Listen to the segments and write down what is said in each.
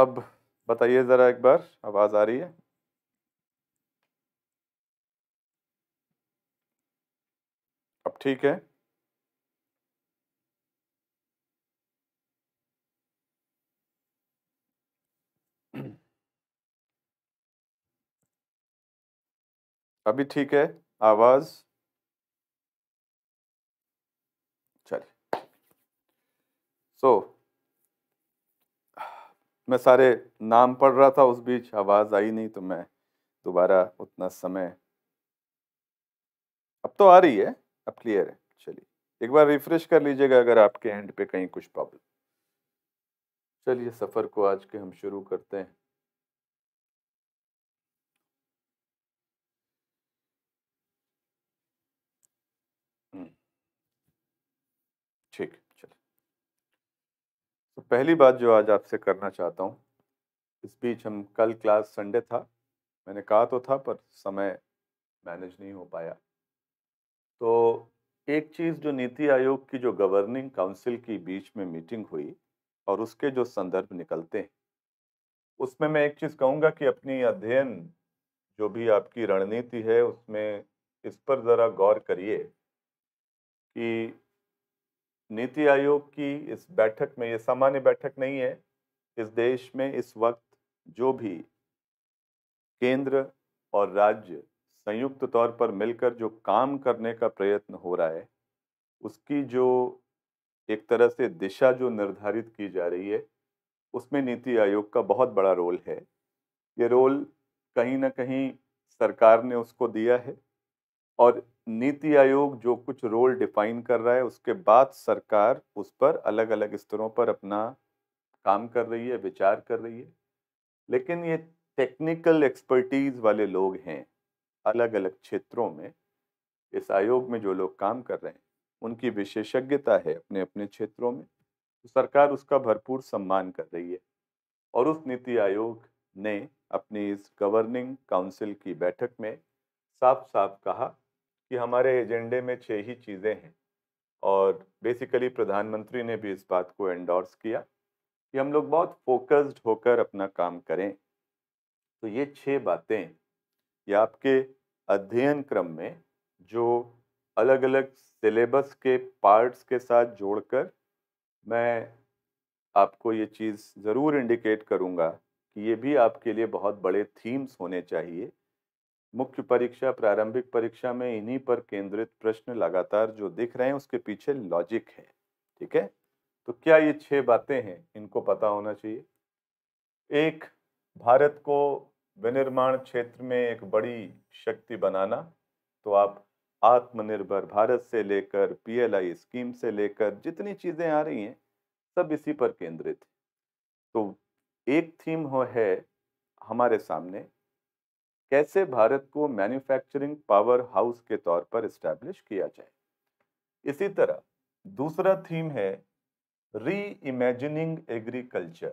अब बताइए ज़रा एक बार, आवाज़ आ रही है? अब ठीक है। अभी ठीक है आवाज़? चलिए। मैं सारे नाम पढ़ रहा था, उस बीच आवाज़ आई नहीं तो मैं दोबारा उतना समय, अब तो आ रही है, अब क्लियर है। चलिए एक बार रिफ्रेश कर लीजिएगा अगर आपके एंड पे कहीं कुछ प्रॉब्लम। चलिए सफ़र को आज के हम शुरू करते हैं। ठीक, चलो। तो पहली बात जो आज आपसे करना चाहता हूँ, इस बीच हम कल क्लास संडे था, मैंने कहा तो था पर समय मैनेज नहीं हो पाया। तो एक चीज़ जो नीति आयोग की जो गवर्निंग काउंसिल की बीच में मीटिंग हुई और उसके जो संदर्भ निकलते हैं, उसमें मैं एक चीज़ कहूँगा कि अपनी अध्ययन जो भी आपकी रणनीति है उसमें इस पर ज़रा गौर करिए कि नीति आयोग की इस बैठक में, ये सामान्य बैठक नहीं है, इस देश में इस वक्त जो भी केंद्र और राज्य संयुक्त तौर पर मिलकर जो काम करने का प्रयत्न हो रहा है उसकी जो एक तरह से दिशा जो निर्धारित की जा रही है उसमें नीति आयोग का बहुत बड़ा रोल है। ये रोल कहीं ना कहीं सरकार ने उसको दिया है और नीति आयोग जो कुछ रोल डिफाइन कर रहा है उसके बाद सरकार उस पर अलग अलग स्तरों पर अपना काम कर रही है, विचार कर रही है। लेकिन ये टेक्निकल एक्सपर्टीज़ वाले लोग हैं अलग अलग क्षेत्रों में, इस आयोग में जो लोग काम कर रहे हैं उनकी विशेषज्ञता है अपने अपने क्षेत्रों में, तो सरकार उसका भरपूर सम्मान कर रही है। और उस नीति आयोग ने अपनी इस गवर्निंग काउंसिल की बैठक में साफ साफ कहा कि हमारे एजेंडे में 6 ही चीज़ें हैं और बेसिकली प्रधानमंत्री ने भी इस बात को एंडोर्स किया कि हम लोग बहुत फोकस्ड होकर अपना काम करें। तो ये 6 बातें ये आपके अध्ययन क्रम में जो अलग अलग सिलेबस के पार्ट्स के साथ जोड़कर मैं आपको ये चीज़ ज़रूर इंडिकेट करूँगा कि ये भी आपके लिए बहुत बड़े थीम्स होने चाहिए। मुख्य परीक्षा, प्रारंभिक परीक्षा में इन्हीं पर केंद्रित प्रश्न लगातार जो दिख रहे हैं उसके पीछे लॉजिक है। ठीक है, तो क्या ये 6 बातें हैं, इनको पता होना चाहिए। एक, भारत को विनिर्माण क्षेत्र में एक बड़ी शक्ति बनाना, तो आप आत्मनिर्भर भारत से लेकर PLI स्कीम से लेकर जितनी चीज़ें आ रही हैं सब इसी पर केंद्रित है। तो एक थीम हो है हमारे सामने, कैसे भारत को मैन्युफैक्चरिंग पावर हाउस के तौर पर इस्टेब्लिश किया जाए। इसी तरह दूसरा थीम है री इमेजिनिंग एग्रीकल्चर।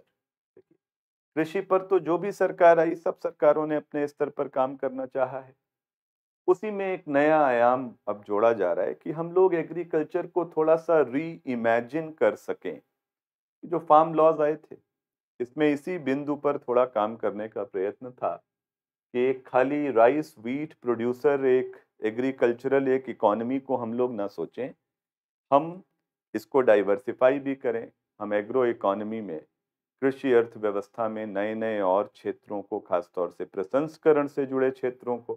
कृषि पर तो जो भी सरकार आई सब सरकारों ने अपने स्तर पर काम करना चाहा है, उसी में एक नया आयाम अब जोड़ा जा रहा है कि हम लोग एग्रीकल्चर को थोड़ा सा री इमेजिन कर सकें। जो फार्म लॉज आए थे इसमें इसी बिंदु पर थोड़ा काम करने का प्रयत्न था कि एक खाली राइस व्हीट प्रोड्यूसर, एक एग्रीकल्चरल एक इकोनॉमी को हम लोग ना सोचें, हम इसको डाइवर्सिफाई भी करें, हम एग्रो इकोनॉमी में, कृषि अर्थव्यवस्था में नए नए और क्षेत्रों को, खासतौर से प्रसंस्करण से जुड़े क्षेत्रों को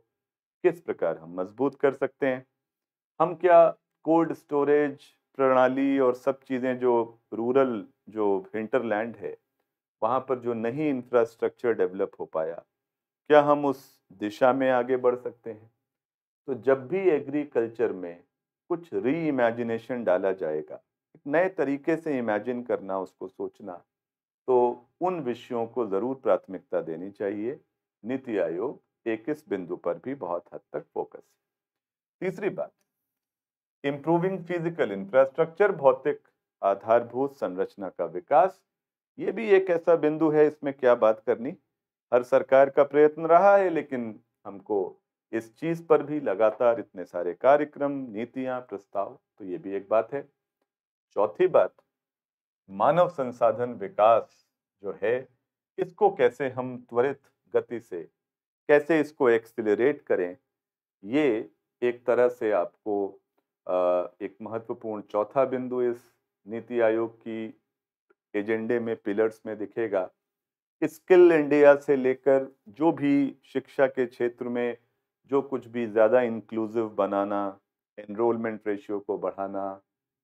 किस प्रकार हम मजबूत कर सकते हैं। हम क्या कोल्ड स्टोरेज प्रणाली और सब चीज़ें जो रूरल जो हिंटरलैंड है वहाँ पर जो नहीं इंफ्रास्ट्रक्चर डेवलप हो पाया, क्या हम उस दिशा में आगे बढ़ सकते हैं। तो जब भी एग्रीकल्चर में कुछ री इमेजिनेशन डाला जाएगा, एक नए तरीके से इमेजिन करना, उसको सोचना, तो उन विषयों को ज़रूर प्राथमिकता देनी चाहिए। नीति आयोग एक इस बिंदु पर भी बहुत हद तक फोकस है। तीसरी बात, इम्प्रूविंग फिजिकल इंफ्रास्ट्रक्चर, भौतिक आधारभूत संरचना का विकास, ये भी एक ऐसा बिंदु है, इसमें क्या बात करनी, हर सरकार का प्रयत्न रहा है। लेकिन हमको इस चीज़ पर भी लगातार इतने सारे कार्यक्रम, नीतियाँ, प्रस्ताव, तो ये भी एक बात है। चौथी बात, मानव संसाधन विकास जो है इसको कैसे हम त्वरित गति से कैसे इसको एक्सेलरेट करें, ये एक तरह से आपको एक महत्वपूर्ण चौथा बिंदु इस नीति आयोग की एजेंडे में, पिलर्स में दिखेगा। स्किल इंडिया से लेकर जो भी शिक्षा के क्षेत्र में जो कुछ भी ज़्यादा इंक्लूसिव बनाना, एनरोलमेंट रेशियो को बढ़ाना,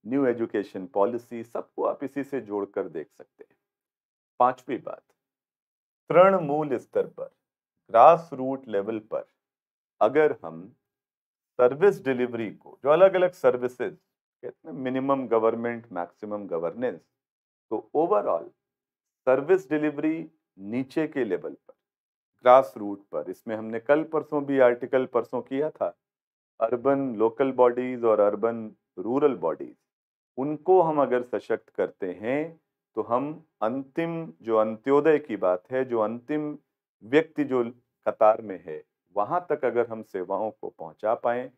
न्यू एजुकेशन पॉलिसी, सबको आप इसी से जोड़कर देख सकते हैं। पांचवी बात, तृणमूल स्तर पर, ग्रास रूट लेवल पर अगर हम सर्विस डिलीवरी को, जो अलग अलग सर्विसेज कहते हैं, मिनिमम गवर्नमेंट मैक्सिमम गवर्नेंस, तो ओवरऑल सर्विस डिलीवरी नीचे के लेवल पर, ग्रास रूट पर, इसमें हमने कल परसों भी आर्टिकल परसों किया था, अर्बन लोकल बॉडीज़ और अर्बन रूरल बॉडीज़, उनको हम अगर सशक्त करते हैं तो हम अंतिम जो अंत्योदय की बात है, जो अंतिम व्यक्ति जो कतार में है, वहाँ तक अगर हम सेवाओं को पहुँचा पाएँ,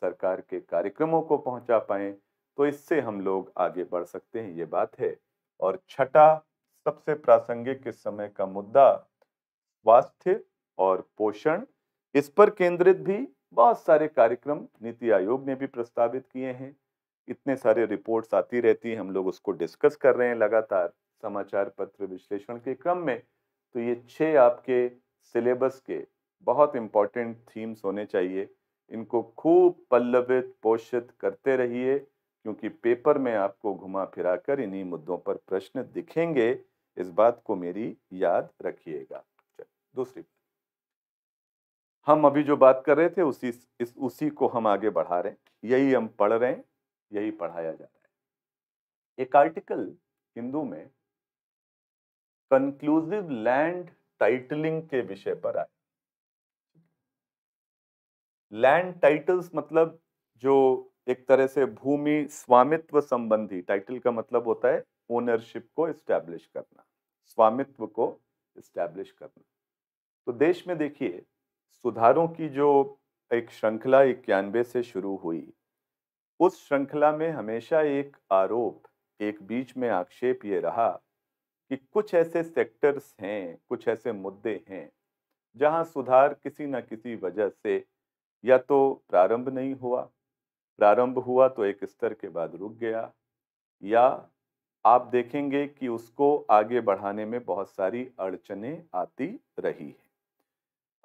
सरकार के कार्यक्रमों को पहुँचा पाएँ, तो इससे हम लोग आगे बढ़ सकते हैं, ये बात है। और छठा सबसे प्रासंगिक इस समय का मुद्दा, स्वास्थ्य और पोषण, इस पर केंद्रित भी बहुत सारे कार्यक्रम नीति आयोग ने भी प्रस्तावित किए हैं। इतने सारे रिपोर्ट्स आती रहती हैं, हम लोग उसको डिस्कस कर रहे हैं लगातार समाचार पत्र विश्लेषण के क्रम में। तो ये 6 आपके सिलेबस के बहुत इम्पॉर्टेंट थीम्स होने चाहिए, इनको खूब पल्लवित पोषित करते रहिए, क्योंकि पेपर में आपको घुमा फिरा कर इन्हीं मुद्दों पर प्रश्न दिखेंगे, इस बात को मेरी याद रखिएगा। दूसरी, हम अभी जो बात कर रहे थे उसी को हम आगे बढ़ा रहे हैं, यही हम पढ़ रहे हैं, यही पढ़ाया जा रहा है। एक आर्टिकल हिंदू में कंक्लूसिव लैंड टाइटलिंग के विषय पर आया। लैंड टाइटल्स मतलब जो एक तरह से भूमि स्वामित्व संबंधी, टाइटल का मतलब होता है ओनरशिप को एस्टैब्लिश करना, स्वामित्व को एस्टैब्लिश करना। तो देश में देखिए सुधारों की जो एक श्रृंखला 91 से शुरू हुई, उस श्रृंखला में हमेशा एक आरोप, एक बीच में आक्षेप ये रहा कि कुछ ऐसे सेक्टर्स हैं, कुछ ऐसे मुद्दे हैं जहां सुधार किसी न किसी वजह से या तो प्रारंभ नहीं हुआ, प्रारंभ हुआ तो एक स्तर के बाद रुक गया, या आप देखेंगे कि उसको आगे बढ़ाने में बहुत सारी अड़चनें आती रही हैं।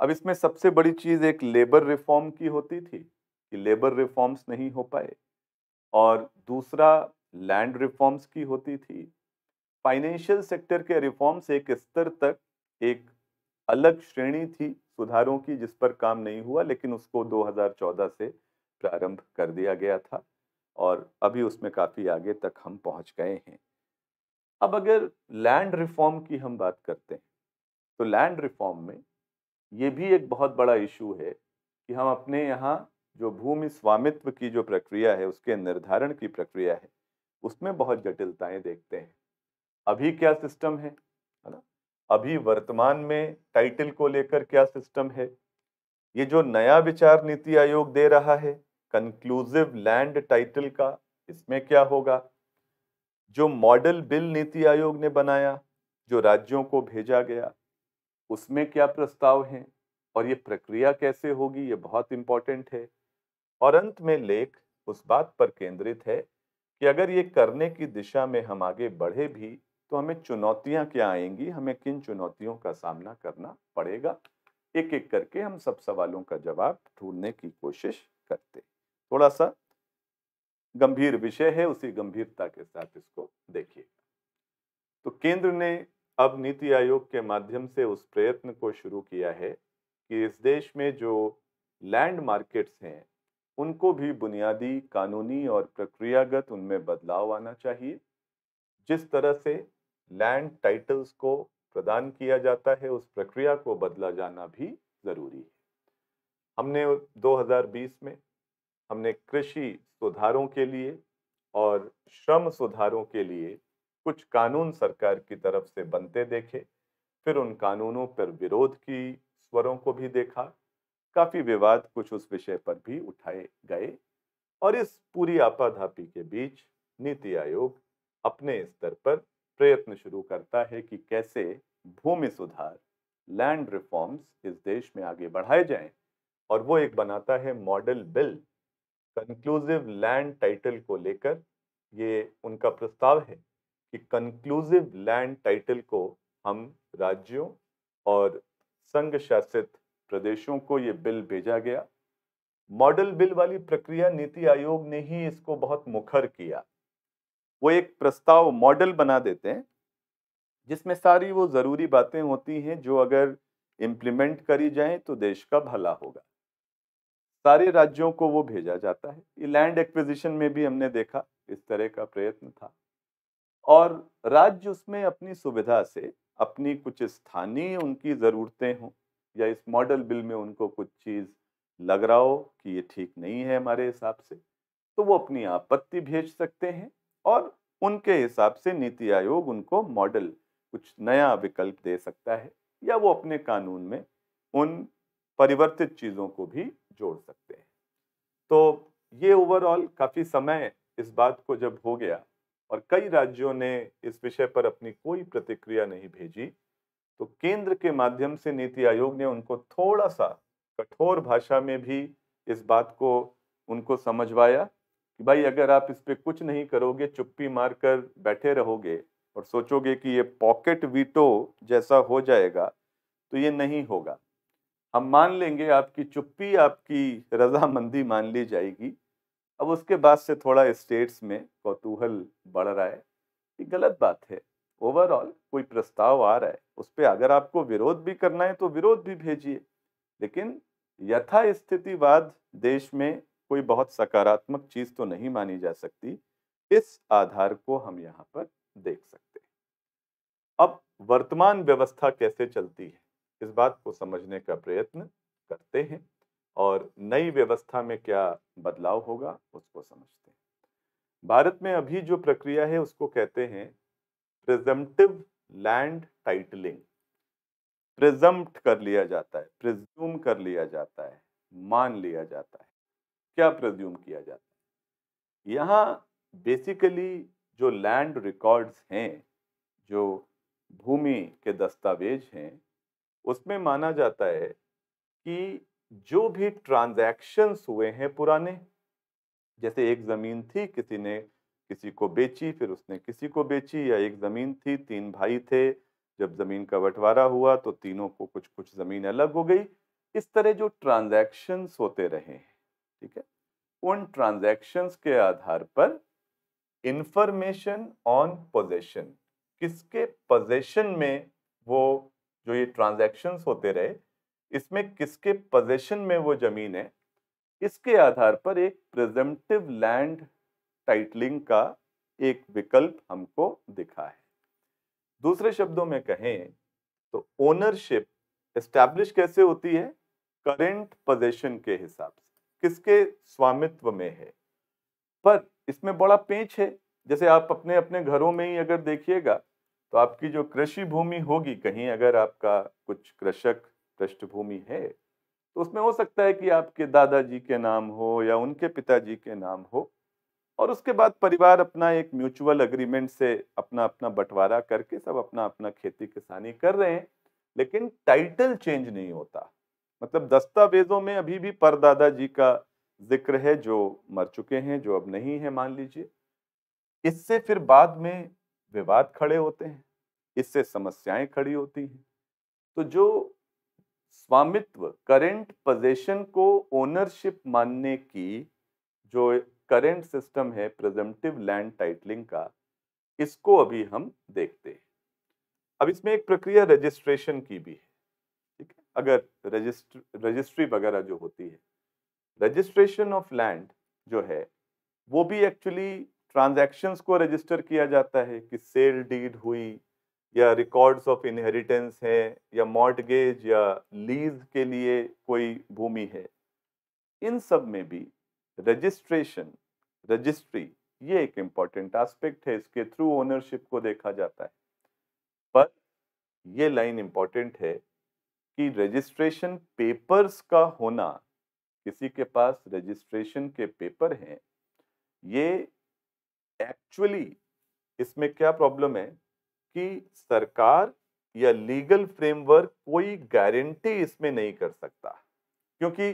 अब इसमें सबसे बड़ी चीज़ एक लेबर रिफॉर्म की होती थी कि लेबर रिफॉर्म्स नहीं हो पाए, और दूसरा लैंड रिफॉर्म्स की होती थी। फाइनेंशियल सेक्टर के रिफॉर्म्स एक स्तर तक एक अलग श्रेणी थी सुधारों की जिस पर काम नहीं हुआ, लेकिन उसको 2014 से प्रारंभ कर दिया गया था और अभी उसमें काफ़ी आगे तक हम पहुंच गए हैं। अब अगर लैंड रिफॉर्म की हम बात करते हैं तो लैंड रिफॉर्म में ये भी एक बहुत बड़ा इशू है कि हम अपने यहाँ जो भूमि स्वामित्व की जो प्रक्रिया है, उसके निर्धारण की प्रक्रिया है, उसमें बहुत जटिलताएं देखते हैं। अभी क्या सिस्टम है, है ना, अभी वर्तमान में टाइटल को लेकर क्या सिस्टम है। ये जो नया विचार नीति आयोग दे रहा है कंक्लूसिव लैंड टाइटल का, इसमें क्या होगा। जो मॉडल बिल नीति आयोग ने बनाया, जो राज्यों को भेजा गया, उसमें क्या प्रस्ताव हैं और ये प्रक्रिया कैसे होगी, ये बहुत इम्पॉर्टेंट है। और अंत में लेख उस बात पर केंद्रित है कि अगर ये करने की दिशा में हम आगे बढ़े भी तो हमें चुनौतियां क्या आएंगी, हमें किन चुनौतियों का सामना करना पड़ेगा। एक एक करके हम सब सवालों का जवाब ढूंढने की कोशिश करते। थोड़ा सा गंभीर विषय है, उसी गंभीरता के साथ इसको देखिए। तो केंद्र ने अब नीति आयोग के माध्यम से उस प्रयत्न को शुरू किया है कि इस देश में जो लैंड मार्केट्स हैं उनको भी बुनियादी कानूनी और प्रक्रियागत उनमें बदलाव आना चाहिए। जिस तरह से लैंड टाइटल्स को प्रदान किया जाता है उस प्रक्रिया को बदला जाना भी ज़रूरी है। हमने 2020 में हमने कृषि सुधारों के लिए और श्रम सुधारों के लिए कुछ कानून सरकार की तरफ से बनते देखे, फिर उन कानूनों पर विरोध की स्वरों को भी देखा, काफ़ी विवाद कुछ उस विषय पर भी उठाए गए। और इस पूरी आपाधापी के बीच नीति आयोग अपने स्तर पर प्रयत्न शुरू करता है कि कैसे भूमि सुधार, लैंड रिफॉर्म्स इस देश में आगे बढ़ाए जाएं। और वो एक बनाता है model bill conclusive land title को लेकर। ये उनका प्रस्ताव है कि कंक्लूसिव लैंड टाइटल को हम राज्यों और संघ शासित प्रदेशों को ये बिल भेजा गया। मॉडल बिल वाली प्रक्रिया नीति आयोग ने ही इसको बहुत मुखर किया। वो एक प्रस्ताव मॉडल बना देते हैं जिसमें सारी वो ज़रूरी बातें होती हैं जो अगर इम्प्लीमेंट करी जाएं तो देश का भला होगा। सारे राज्यों को वो भेजा जाता है। ये लैंड एक्विजिशन में भी हमने देखा इस तरह का प्रयत्न था, और राज्य उसमें अपनी सुविधा से अपनी कुछ स्थानीय उनकी ज़रूरतें हों या इस मॉडल बिल में उनको कुछ चीज़ लग रहा हो कि ये ठीक नहीं है हमारे हिसाब से, तो वो अपनी आपत्ति भेज सकते हैं और उनके हिसाब से नीति आयोग उनको मॉडल कुछ नया विकल्प दे सकता है या वो अपने कानून में उन परिवर्तित चीज़ों को भी जोड़ सकते हैं। तो ये ओवरऑल काफ़ी समय इस बात को जब हो गया और कई राज्यों ने इस विषय पर अपनी कोई प्रतिक्रिया नहीं भेजी, तो केंद्र के माध्यम से नीति आयोग ने उनको थोड़ा सा कठोर भाषा में भी इस बात को उनको समझवाया कि भाई अगर आप इस पर कुछ नहीं करोगे, चुप्पी मार कर बैठे रहोगे और सोचोगे कि ये पॉकेट वीटो जैसा हो जाएगा, तो ये नहीं होगा। हम मान लेंगे आपकी चुप्पी, आपकी रजामंदी मान ली जाएगी। अब उसके बाद से थोड़ा स्टेट्स में कौतूहल बढ़ रहा है। ये गलत बात है। ओवरऑल कोई प्रस्ताव आ रहा है उस पर अगर आपको विरोध भी करना है तो विरोध भी भेजिए, लेकिन यथास्थितिवाद देश में कोई बहुत सकारात्मक चीज़ तो नहीं मानी जा सकती। इस आधार को हम यहाँ पर देख सकते हैं। अब वर्तमान व्यवस्था कैसे चलती है इस बात को समझने का प्रयत्न करते हैं और नई व्यवस्था में क्या बदलाव होगा उसको समझते हैं। भारत में अभी जो प्रक्रिया है उसको कहते हैं प्रिजम्प्टिव लैंड टाइटलिंग। प्रिजम्प्ट कर लिया जाता है, प्रिज्यूम कर लिया जाता है, मान लिया जाता है। क्या प्रिज्यूम किया जाता है? यहाँ बेसिकली जो लैंड रिकॉर्ड्स हैं, जो भूमि के दस्तावेज हैं, उसमें माना जाता है कि जो भी ट्रांजैक्शंस हुए हैं पुराने, जैसे एक ज़मीन थी, किसी ने किसी को बेची, फिर उसने किसी को बेची, या एक ज़मीन थी, तीन भाई थे, जब ज़मीन का बंटवारा हुआ तो तीनों को कुछ कुछ ज़मीन अलग हो गई। इस तरह जो ट्रांजैक्शंस होते रहे हैं, ठीक है, उन ट्रांजैक्शंस के आधार पर इन्फॉर्मेशन ऑन पोजेशन, किसके पोजेशन में वो जो ये ट्रांजैक्शंस होते रहे, इसमें किसके पोजेशन में वो ज़मीन है, इसके आधार पर एक प्रिजम्प्टिव लैंड टाइटलिंग का एक विकल्प हमको दिखा है। दूसरे शब्दों में कहें तो ओनरशिप एस्टैब्लिश कैसे होती है? करेंट पोजेशन के हिसाब से, किसके स्वामित्व में है। पर इसमें बड़ा पेंच है। जैसे आप अपने अपने घरों में ही अगर देखिएगा तो आपकी जो कृषि भूमि होगी, कहीं अगर आपका कुछ कृषक पृष्ठभूमि है तो उसमें हो सकता है कि आपके दादाजी के नाम हो या उनके पिताजी के नाम हो, और उसके बाद परिवार अपना एक म्यूचुअल एग्रीमेंट से अपना अपना बंटवारा करके सब अपना अपना खेती किसानी कर रहे हैं, लेकिन टाइटल चेंज नहीं होता। मतलब दस्तावेजों में अभी भी परदादा जी का जिक्र है जो मर चुके हैं, जो अब नहीं है, मान लीजिए। इससे फिर बाद में विवाद खड़े होते हैं, इससे समस्याएं खड़ी होती हैं। तो जो स्वामित्व, करेंट पोजेशन को ओनरशिप मानने की जो करेंट सिस्टम है प्रिजम्प्टिव लैंड टाइटलिंग का, इसको अभी हम देखते हैं। अब इसमें एक प्रक्रिया रजिस्ट्रेशन की भी है, ठीक है। अगर रजिस्ट्री वगैरह जो होती है, रजिस्ट्रेशन ऑफ लैंड जो है वो भी एक्चुअली ट्रांजैक्शंस को रजिस्टर किया जाता है कि सेल डीड हुई या रिकॉर्ड्स ऑफ इनहेरिटेंस है या मॉर्टगेज या लीज के लिए कोई भूमि है, इन सब में भी रजिस्ट्रेशन, रजिस्ट्री, ये एक इम्पॉर्टेंट एस्पेक्ट है। इसके थ्रू ओनरशिप को देखा जाता है। पर ये लाइन इम्पॉर्टेंट है कि रजिस्ट्रेशन पेपर्स का होना, किसी के पास रजिस्ट्रेशन के पेपर हैं, ये एक्चुअली इसमें क्या प्रॉब्लम है कि सरकार या लीगल फ्रेमवर्क कोई गारंटी इसमें नहीं कर सकता, क्योंकि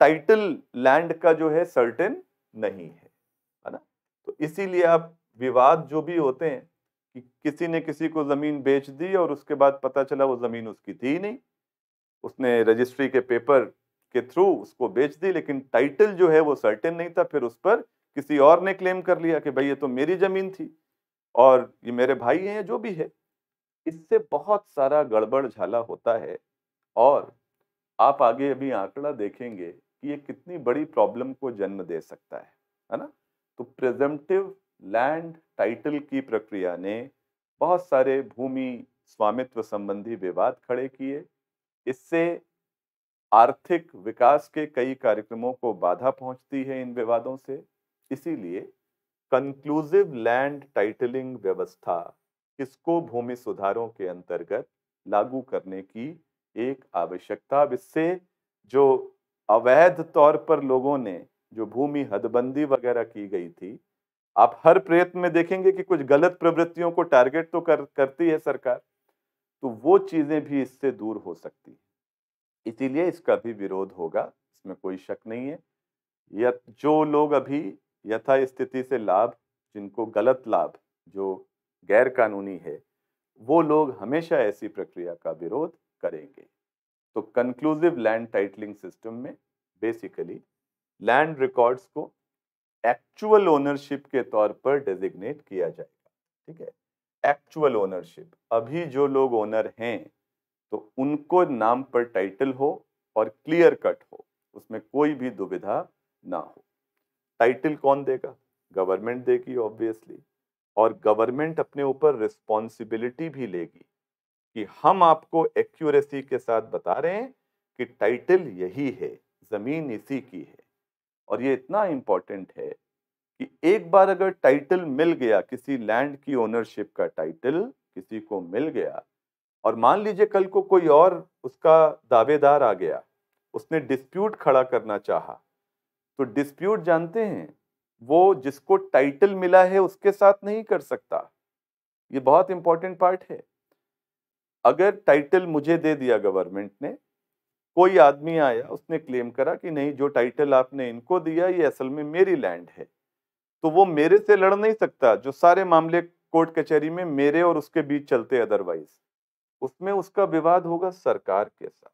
टाइटल लैंड का जो है सर्टेन नहीं है, है ना। तो इसीलिए आप विवाद जो भी होते हैं कि किसी ने किसी को ज़मीन बेच दी और उसके बाद पता चला वो ज़मीन उसकी थी नहीं, उसने रजिस्ट्री के पेपर के थ्रू उसको बेच दी, लेकिन टाइटल जो है वो सर्टेन नहीं था, फिर उस पर किसी और ने क्लेम कर लिया कि भाई ये तो मेरी ज़मीन थी और ये मेरे भाई हैं, जो भी है। इससे बहुत सारा गड़बड़ झाला होता है और आप आगे अभी आंकड़ा देखेंगे कि ये कितनी बड़ी प्रॉब्लम को जन्म दे सकता है ना। तो प्रेजम्पटिव लैंड टाइटल की प्रक्रिया ने बहुत सारे भूमि स्वामित्व संबंधी विवाद खड़े किए। इससे आर्थिक विकास के कई कार्यक्रमों को बाधा पहुंचती है इन विवादों से। इसीलिए कंक्लूसिव लैंड टाइटलिंग व्यवस्था इसको भूमि सुधारों के अंतर्गत लागू करने की एक आवश्यकता। अब इससे जो अवैध तौर पर लोगों ने जो भूमि हदबंदी वगैरह की गई थी, आप हर प्रयत्न में देखेंगे कि कुछ गलत प्रवृत्तियों को टारगेट तो करती है सरकार, तो वो चीज़ें भी इससे दूर हो सकती है। इसीलिए इसका भी विरोध होगा, इसमें कोई शक नहीं है। या जो लोग अभी यथा स्थिति से लाभ, जिनको गलत लाभ जो गैर कानूनी है, वो लोग हमेशा ऐसी प्रक्रिया का विरोध करेंगे। तो कंक्लूसिव लैंड टाइटलिंग सिस्टम में बेसिकली लैंड रिकॉर्ड्स को एक्चुअल ओनरशिप के तौर पर डेजिग्नेट किया जाएगा। ठीक है, एक्चुअल ओनरशिप। अभी जो लोग ओनर हैं तो उनको नाम पर टाइटल हो और क्लियर कट हो, उसमें कोई भी दुविधा ना हो। टाइटल कौन देगा? गवर्नमेंट देगी ऑब्वियसली, और गवर्नमेंट अपने ऊपर रिस्पॉन्सिबिलिटी भी लेगी कि हम आपको एक्यूरेसी के साथ बता रहे हैं कि टाइटल यही है, ज़मीन इसी की है। और ये इतना इम्पॉर्टेंट है कि एक बार अगर टाइटल मिल गया, किसी लैंड की ओनरशिप का टाइटल किसी को मिल गया, और मान लीजिए कल को कोई और उसका दावेदार आ गया, उसने डिस्प्यूट खड़ा करना चाहा, तो डिस्प्यूट जानते हैं वो जिसको टाइटल मिला है उसके साथ नहीं कर सकता। ये बहुत इंपॉर्टेंट पार्ट है। अगर टाइटल मुझे दे दिया गवर्नमेंट ने, कोई आदमी आया, उसने क्लेम करा कि नहीं जो टाइटल आपने इनको दिया ये असल में मेरी लैंड है, तो वो मेरे से लड़ नहीं सकता, जो सारे मामले कोर्ट कचहरी में मेरे और उसके बीच चलते। अदरवाइज उसमें उसका विवाद होगा सरकार के साथ,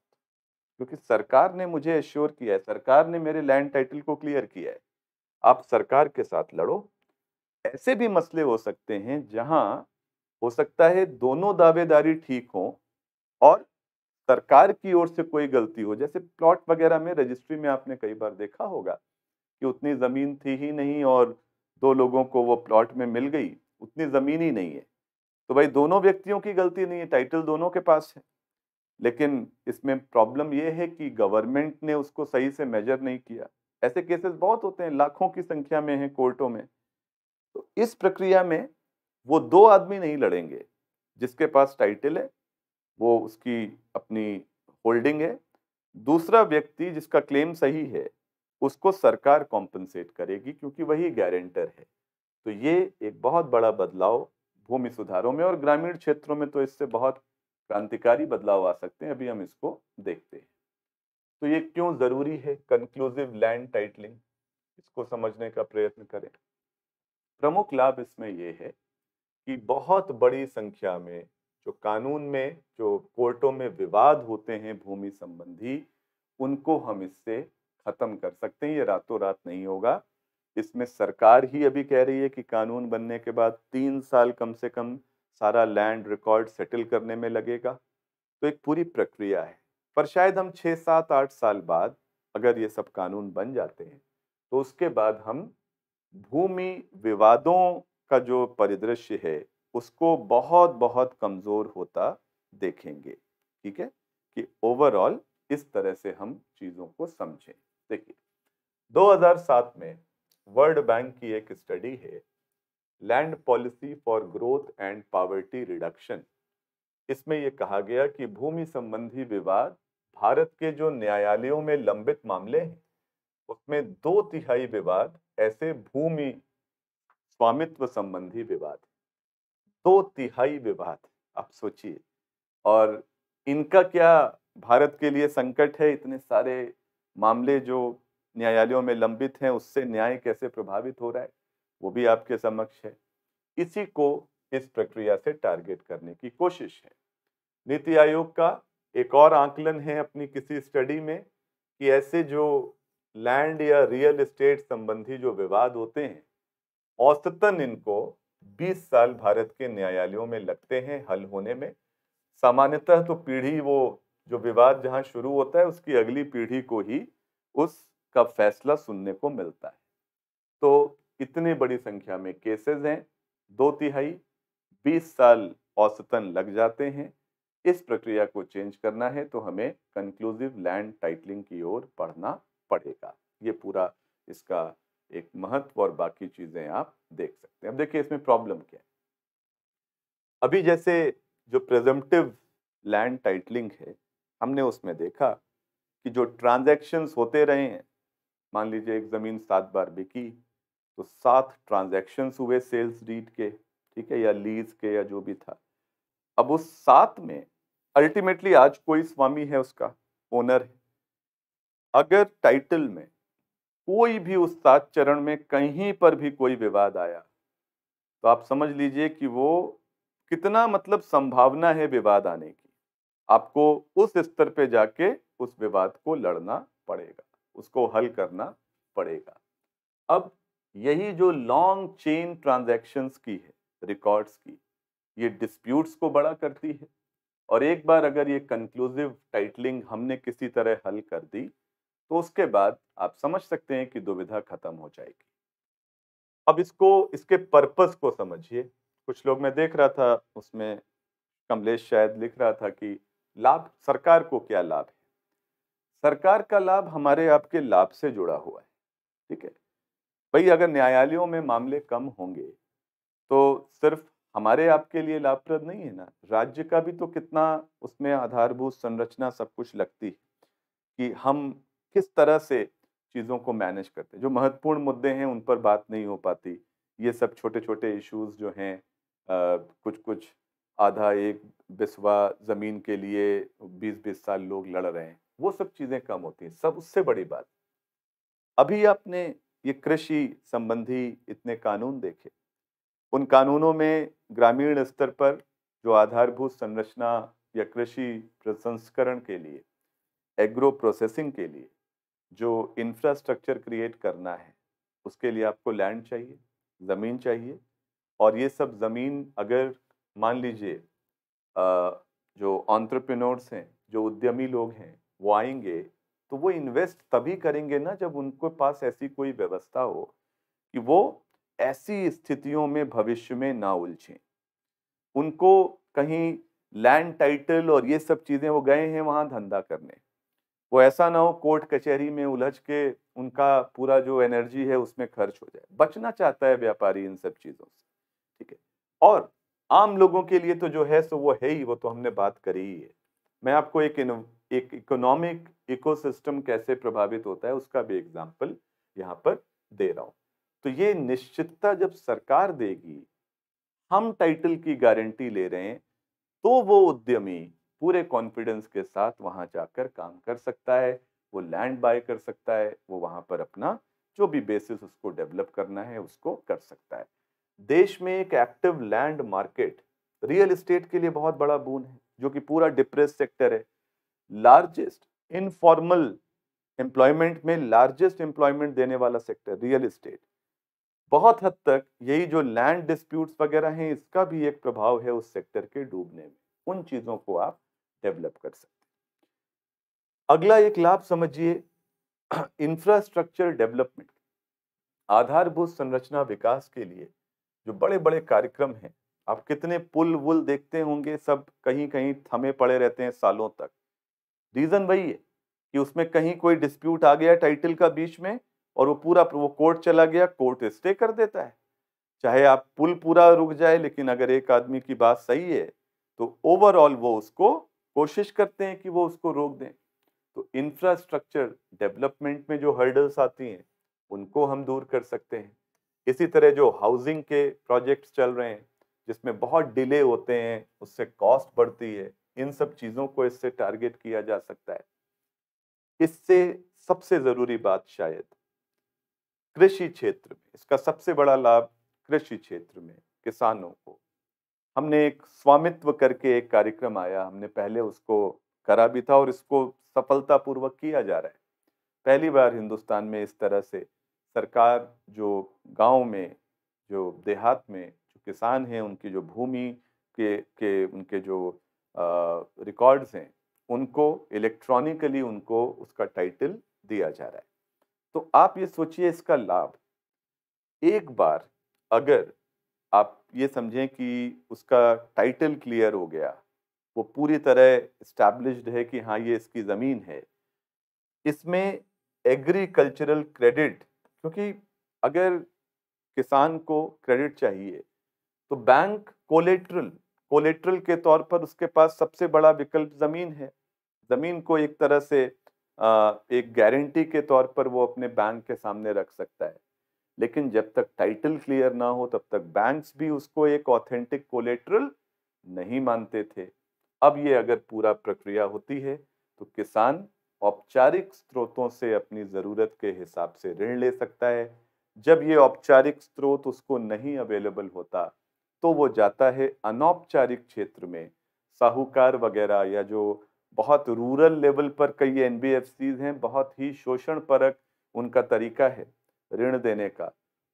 क्योंकि सरकार ने मुझे एश्योर किया है, सरकार ने मेरे लैंड टाइटल को क्लियर किया है। आप सरकार के साथ लड़ो। ऐसे भी मसले हो सकते हैं जहां हो सकता है दोनों दावेदारी ठीक हो और सरकार की ओर से कोई गलती हो। जैसे प्लॉट वगैरह में रजिस्ट्री में आपने कई बार देखा होगा कि उतनी ज़मीन थी ही नहीं और दो लोगों को वो प्लॉट में मिल गई, उतनी ज़मीन ही नहीं है। तो भाई दोनों व्यक्तियों की गलती नहीं है, टाइटल दोनों के पास है, लेकिन इसमें प्रॉब्लम ये है कि गवर्नमेंट ने उसको सही से मेजर नहीं किया। ऐसे केसेस बहुत होते हैं, लाखों की संख्या में हैं कोर्टों में। तो इस प्रक्रिया में वो दो आदमी नहीं लड़ेंगे, जिसके पास टाइटल है वो उसकी अपनी होल्डिंग है, दूसरा व्यक्ति जिसका क्लेम सही है उसको सरकार कॉम्पनसेट करेगी क्योंकि वही गारंटर है। तो ये एक बहुत बड़ा बदलाव भूमि सुधारों में, और ग्रामीण क्षेत्रों में तो इससे बहुत क्रांतिकारी बदलाव आ सकते हैं, अभी हम इसको देखते हैं। तो ये क्यों ज़रूरी है कंक्लूसिव लैंड टाइटलिंग, इसको समझने का प्रयत्न करें। प्रमुख लाभ इसमें यह है कि बहुत बड़ी संख्या में जो कानून में, जो कोर्टों में विवाद होते हैं भूमि संबंधी, उनको हम इससे ख़त्म कर सकते हैं। ये रातों रात नहीं होगा। इसमें सरकार ही अभी कह रही है कि कानून बनने के बाद 3 साल कम से कम सारा लैंड रिकॉर्ड सेटल करने में लगेगा। तो एक पूरी प्रक्रिया है, पर शायद हम 6, 7, 8 साल बाद अगर ये सब कानून बन जाते हैं तो उसके बाद हम भूमि विवादों का जो परिदृश्य है उसको बहुत बहुत कमज़ोर होता देखेंगे। ठीक है, कि ओवरऑल इस तरह से हम चीज़ों को समझें। देखिए 2007 में वर्ल्ड बैंक की एक स्टडी है, land policy for growth and poverty reduction. इसमें यह कहा गया कि भूमि संबंधी विवाद भारत के जो न्यायालयों में लंबित मामले हैं उसमें 2/3 विवाद ऐसे भूमि स्वामित्व संबंधी विवाद, 2/3 विवाद। आप सोचिए और इनका क्या भारत के लिए संकट है, इतने सारे मामले जो न्यायालयों में लंबित हैं उससे न्याय कैसे प्रभावित हो रहा है वो भी आपके समक्ष है। इसी को इस प्रक्रिया से टारगेट करने की कोशिश है। नीति आयोग का एक और आकलन है अपनी किसी स्टडी में कि ऐसे जो लैंड या रियल एस्टेट संबंधी जो विवाद होते हैं औसतन इनको 20 साल भारत के न्यायालयों में लगते हैं हल होने में। सामान्यतः तो पीढ़ी वो जो विवाद जहां शुरू होता है उसकी अगली पीढ़ी को ही उसका फैसला सुनने को मिलता है। तो इतनी बड़ी संख्या में केसेस हैं, 2/3 20 साल औसतन लग जाते हैं। इस प्रक्रिया को चेंज करना है तो हमें कंक्लूसिव लैंड टाइटलिंग की ओर बढ़ना पड़ेगा। ये पूरा इसका एक महत्व और बाकी चीजें आप देख सकते हैं। अब देखिए इसमें प्रॉब्लम क्या है। अभी जैसे जो प्रेजम्पटिव लैंड टाइटलिंग है हमने उसमें देखा कि जो ट्रांजैक्शंस होते रहे हैं, मान लीजिए एक ज़मीन 7 बार बिकी तो 7 ट्रांजैक्शंस हुए सेल्स डीड के, ठीक है, या लीज के या जो भी था। अब उस 7 में अल्टीमेटली आज कोई स्वामी है, उसका ओनर है। अगर टाइटल में कोई भी उस 7 चरण में कहीं पर भी कोई विवाद आया तो आप समझ लीजिए कि वो कितना मतलब संभावना है विवाद आने की। आपको उस स्तर पे जाके उस विवाद को लड़ना पड़ेगा, उसको हल करना पड़ेगा। अब यही जो लॉन्ग चेन ट्रांजैक्शंस की है, रिकॉर्ड्स की, ये डिस्प्यूट्स को बड़ा करती है। और एक बार अगर ये कंक्लूसिव टाइटलिंग हमने किसी तरह हल कर दी तो उसके बाद आप समझ सकते हैं कि दुविधा खत्म हो जाएगी। अब इसको, इसके पर्पस को समझिए। कुछ लोग, मैं देख रहा था उसमें कमलेश शायद लिख रहा था कि लाभ, सरकार को क्या लाभ है। सरकार का लाभ हमारे आपके लाभ से जुड़ा हुआ है, ठीक है भाई। अगर न्यायालयों में मामले कम होंगे तो सिर्फ हमारे आपके लिए लाभप्रद नहीं है ना, राज्य का भी तो कितना उसमें आधारभूत संरचना सब कुछ लगती है कि हम किस तरह से चीज़ों को मैनेज करते हैं। जो महत्वपूर्ण मुद्दे हैं उन पर बात नहीं हो पाती। ये सब छोटे छोटे इश्यूज जो हैं, कुछ आधा एक 20वां ज़मीन के लिए 20-20 साल लोग लड़ रहे हैं, वो सब चीज़ें कम होती हैं। सब उससे बड़ी बात, अभी आपने ये कृषि संबंधी इतने कानून देखे, उन कानूनों में ग्रामीण स्तर पर जो आधारभूत संरचना या कृषि प्रसंस्करण के लिए, एग्रो प्रोसेसिंग के लिए जो इंफ्रास्ट्रक्चर क्रिएट करना है उसके लिए आपको लैंड चाहिए, ज़मीन चाहिए। और ये सब ज़मीन अगर मान लीजिए जो एंटरप्रेन्योर्स हैं, जो उद्यमी लोग हैं, वो आएंगे तो वो इन्वेस्ट तभी करेंगे ना जब उनके पास ऐसी कोई व्यवस्था हो कि वो ऐसी स्थितियों में भविष्य में ना उलझें। उनको कहीं लैंड टाइटल और ये सब चीज़ें, वो गए हैं वहाँ धंधा करने, वो ऐसा ना हो कोर्ट कचहरी में उलझ के उनका पूरा जो एनर्जी है उसमें खर्च हो जाए। बचना चाहता है व्यापारी इन सब चीज़ों से, ठीक है। और आम लोगों के लिए तो जो है सो वो है ही, वो तो हमने बात करी ही है। मैं आपको एक इकोनॉमिक इकोसिस्टम कैसे प्रभावित होता है उसका भी एग्जाम्पल यहाँ पर दे रहा हूँ। तो ये निश्चितता जब सरकार देगी, हम टाइटल की गारंटी ले रहे हैं, तो वो उद्यमी पूरे कॉन्फिडेंस के साथ वहाँ जाकर काम कर सकता है, वो लैंड बाय कर सकता है, वो वहाँ पर अपना जो भी बेसिस उसको डेवलप करना है उसको कर सकता है। देश में एक active land market real estate के लिए बहुत बड़ा बून है, जो कि पूरा डिप्रेस सेक्टर है। लार्जेस्ट इनफॉर्मल एम्प्लॉयमेंट में लार्जेस्ट एम्प्लॉयमेंट देने वाला सेक्टर रियल एस्टेट। बहुत हद तक यही जो लैंड डिस्प्यूट्स वगैरह हैं इसका भी एक प्रभाव है उस सेक्टर के डूबने में। उन चीज़ों को आप डेवलप कर सकते। अगला एक लाभ समझिए, इंफ्रास्ट्रक्चर डेवलपमेंट। आधारभूत संरचना विकास के लिए जो बड़े बड़े कार्यक्रम हैं, आप कितने पुल वुल देखते होंगे, सब कहीं कहीं थमे पड़े रहते हैं सालों तक। रीज़न वही है कि उसमें कहीं कोई डिस्प्यूट आ गया टाइटल का बीच में और वो पूरा वो कोर्ट चला गया, कोर्ट स्टे कर देता है। चाहे आप पुल पूरा रुक जाए, लेकिन अगर एक आदमी की बात सही है तो ओवरऑल वो उसको कोशिश करते हैं कि वो उसको रोक दें। तो इंफ्रास्ट्रक्चर डेवलपमेंट में जो हर्डल्स आती हैं उनको हम दूर कर सकते हैं। इसी तरह जो हाउसिंग के प्रोजेक्ट्स चल रहे हैं जिसमें बहुत डिले होते हैं, उससे कॉस्ट बढ़ती है, इन सब चीज़ों को इससे टारगेट किया जा सकता है। इससे सबसे ज़रूरी बात शायद कृषि क्षेत्र में, इसका सबसे बड़ा लाभ कृषि क्षेत्र में किसानों को, हमने एक स्वामित्व करके एक कार्यक्रम आया, हमने पहले उसको करा भी था और इसको सफलतापूर्वक किया जा रहा है। पहली बार हिंदुस्तान में इस तरह से सरकार जो गांव में, जो देहात में जो किसान हैं, उनकी जो भूमि के उनके जो रिकॉर्ड्स हैं, उनको इलेक्ट्रॉनिकली उनको उसका टाइटल दिया जा रहा है। तो आप ये सोचिए इसका लाभ। एक बार अगर आप ये समझें कि उसका टाइटल क्लियर हो गया, वो पूरी तरह इस्टेब्लिश्ड है कि हाँ ये इसकी ज़मीन है, इसमें एग्रीकल्चरल क्रेडिट, क्योंकि अगर किसान को क्रेडिट चाहिए तो बैंक कोलेट्रल के तौर पर उसके पास सबसे बड़ा विकल्प ज़मीन है। ज़मीन को एक तरह से एक गारंटी के तौर पर वो अपने बैंक के सामने रख सकता है, लेकिन जब तक टाइटल क्लियर ना हो तब तक बैंक्स भी उसको एक ऑथेंटिक कोलेट्रल नहीं मानते थे। अब ये अगर पूरा प्रक्रिया होती है तो किसान औपचारिक स्रोतों से अपनी ज़रूरत के हिसाब से ऋण ले सकता है। जब ये औपचारिक स्रोत उसको नहीं अवेलेबल होता तो वो जाता है अनौपचारिक क्षेत्र में, साहूकार वगैरह या जो बहुत रूरल लेवल पर कई NBFCs हैं, बहुत ही शोषण परक उनका तरीका है ऋण देने का,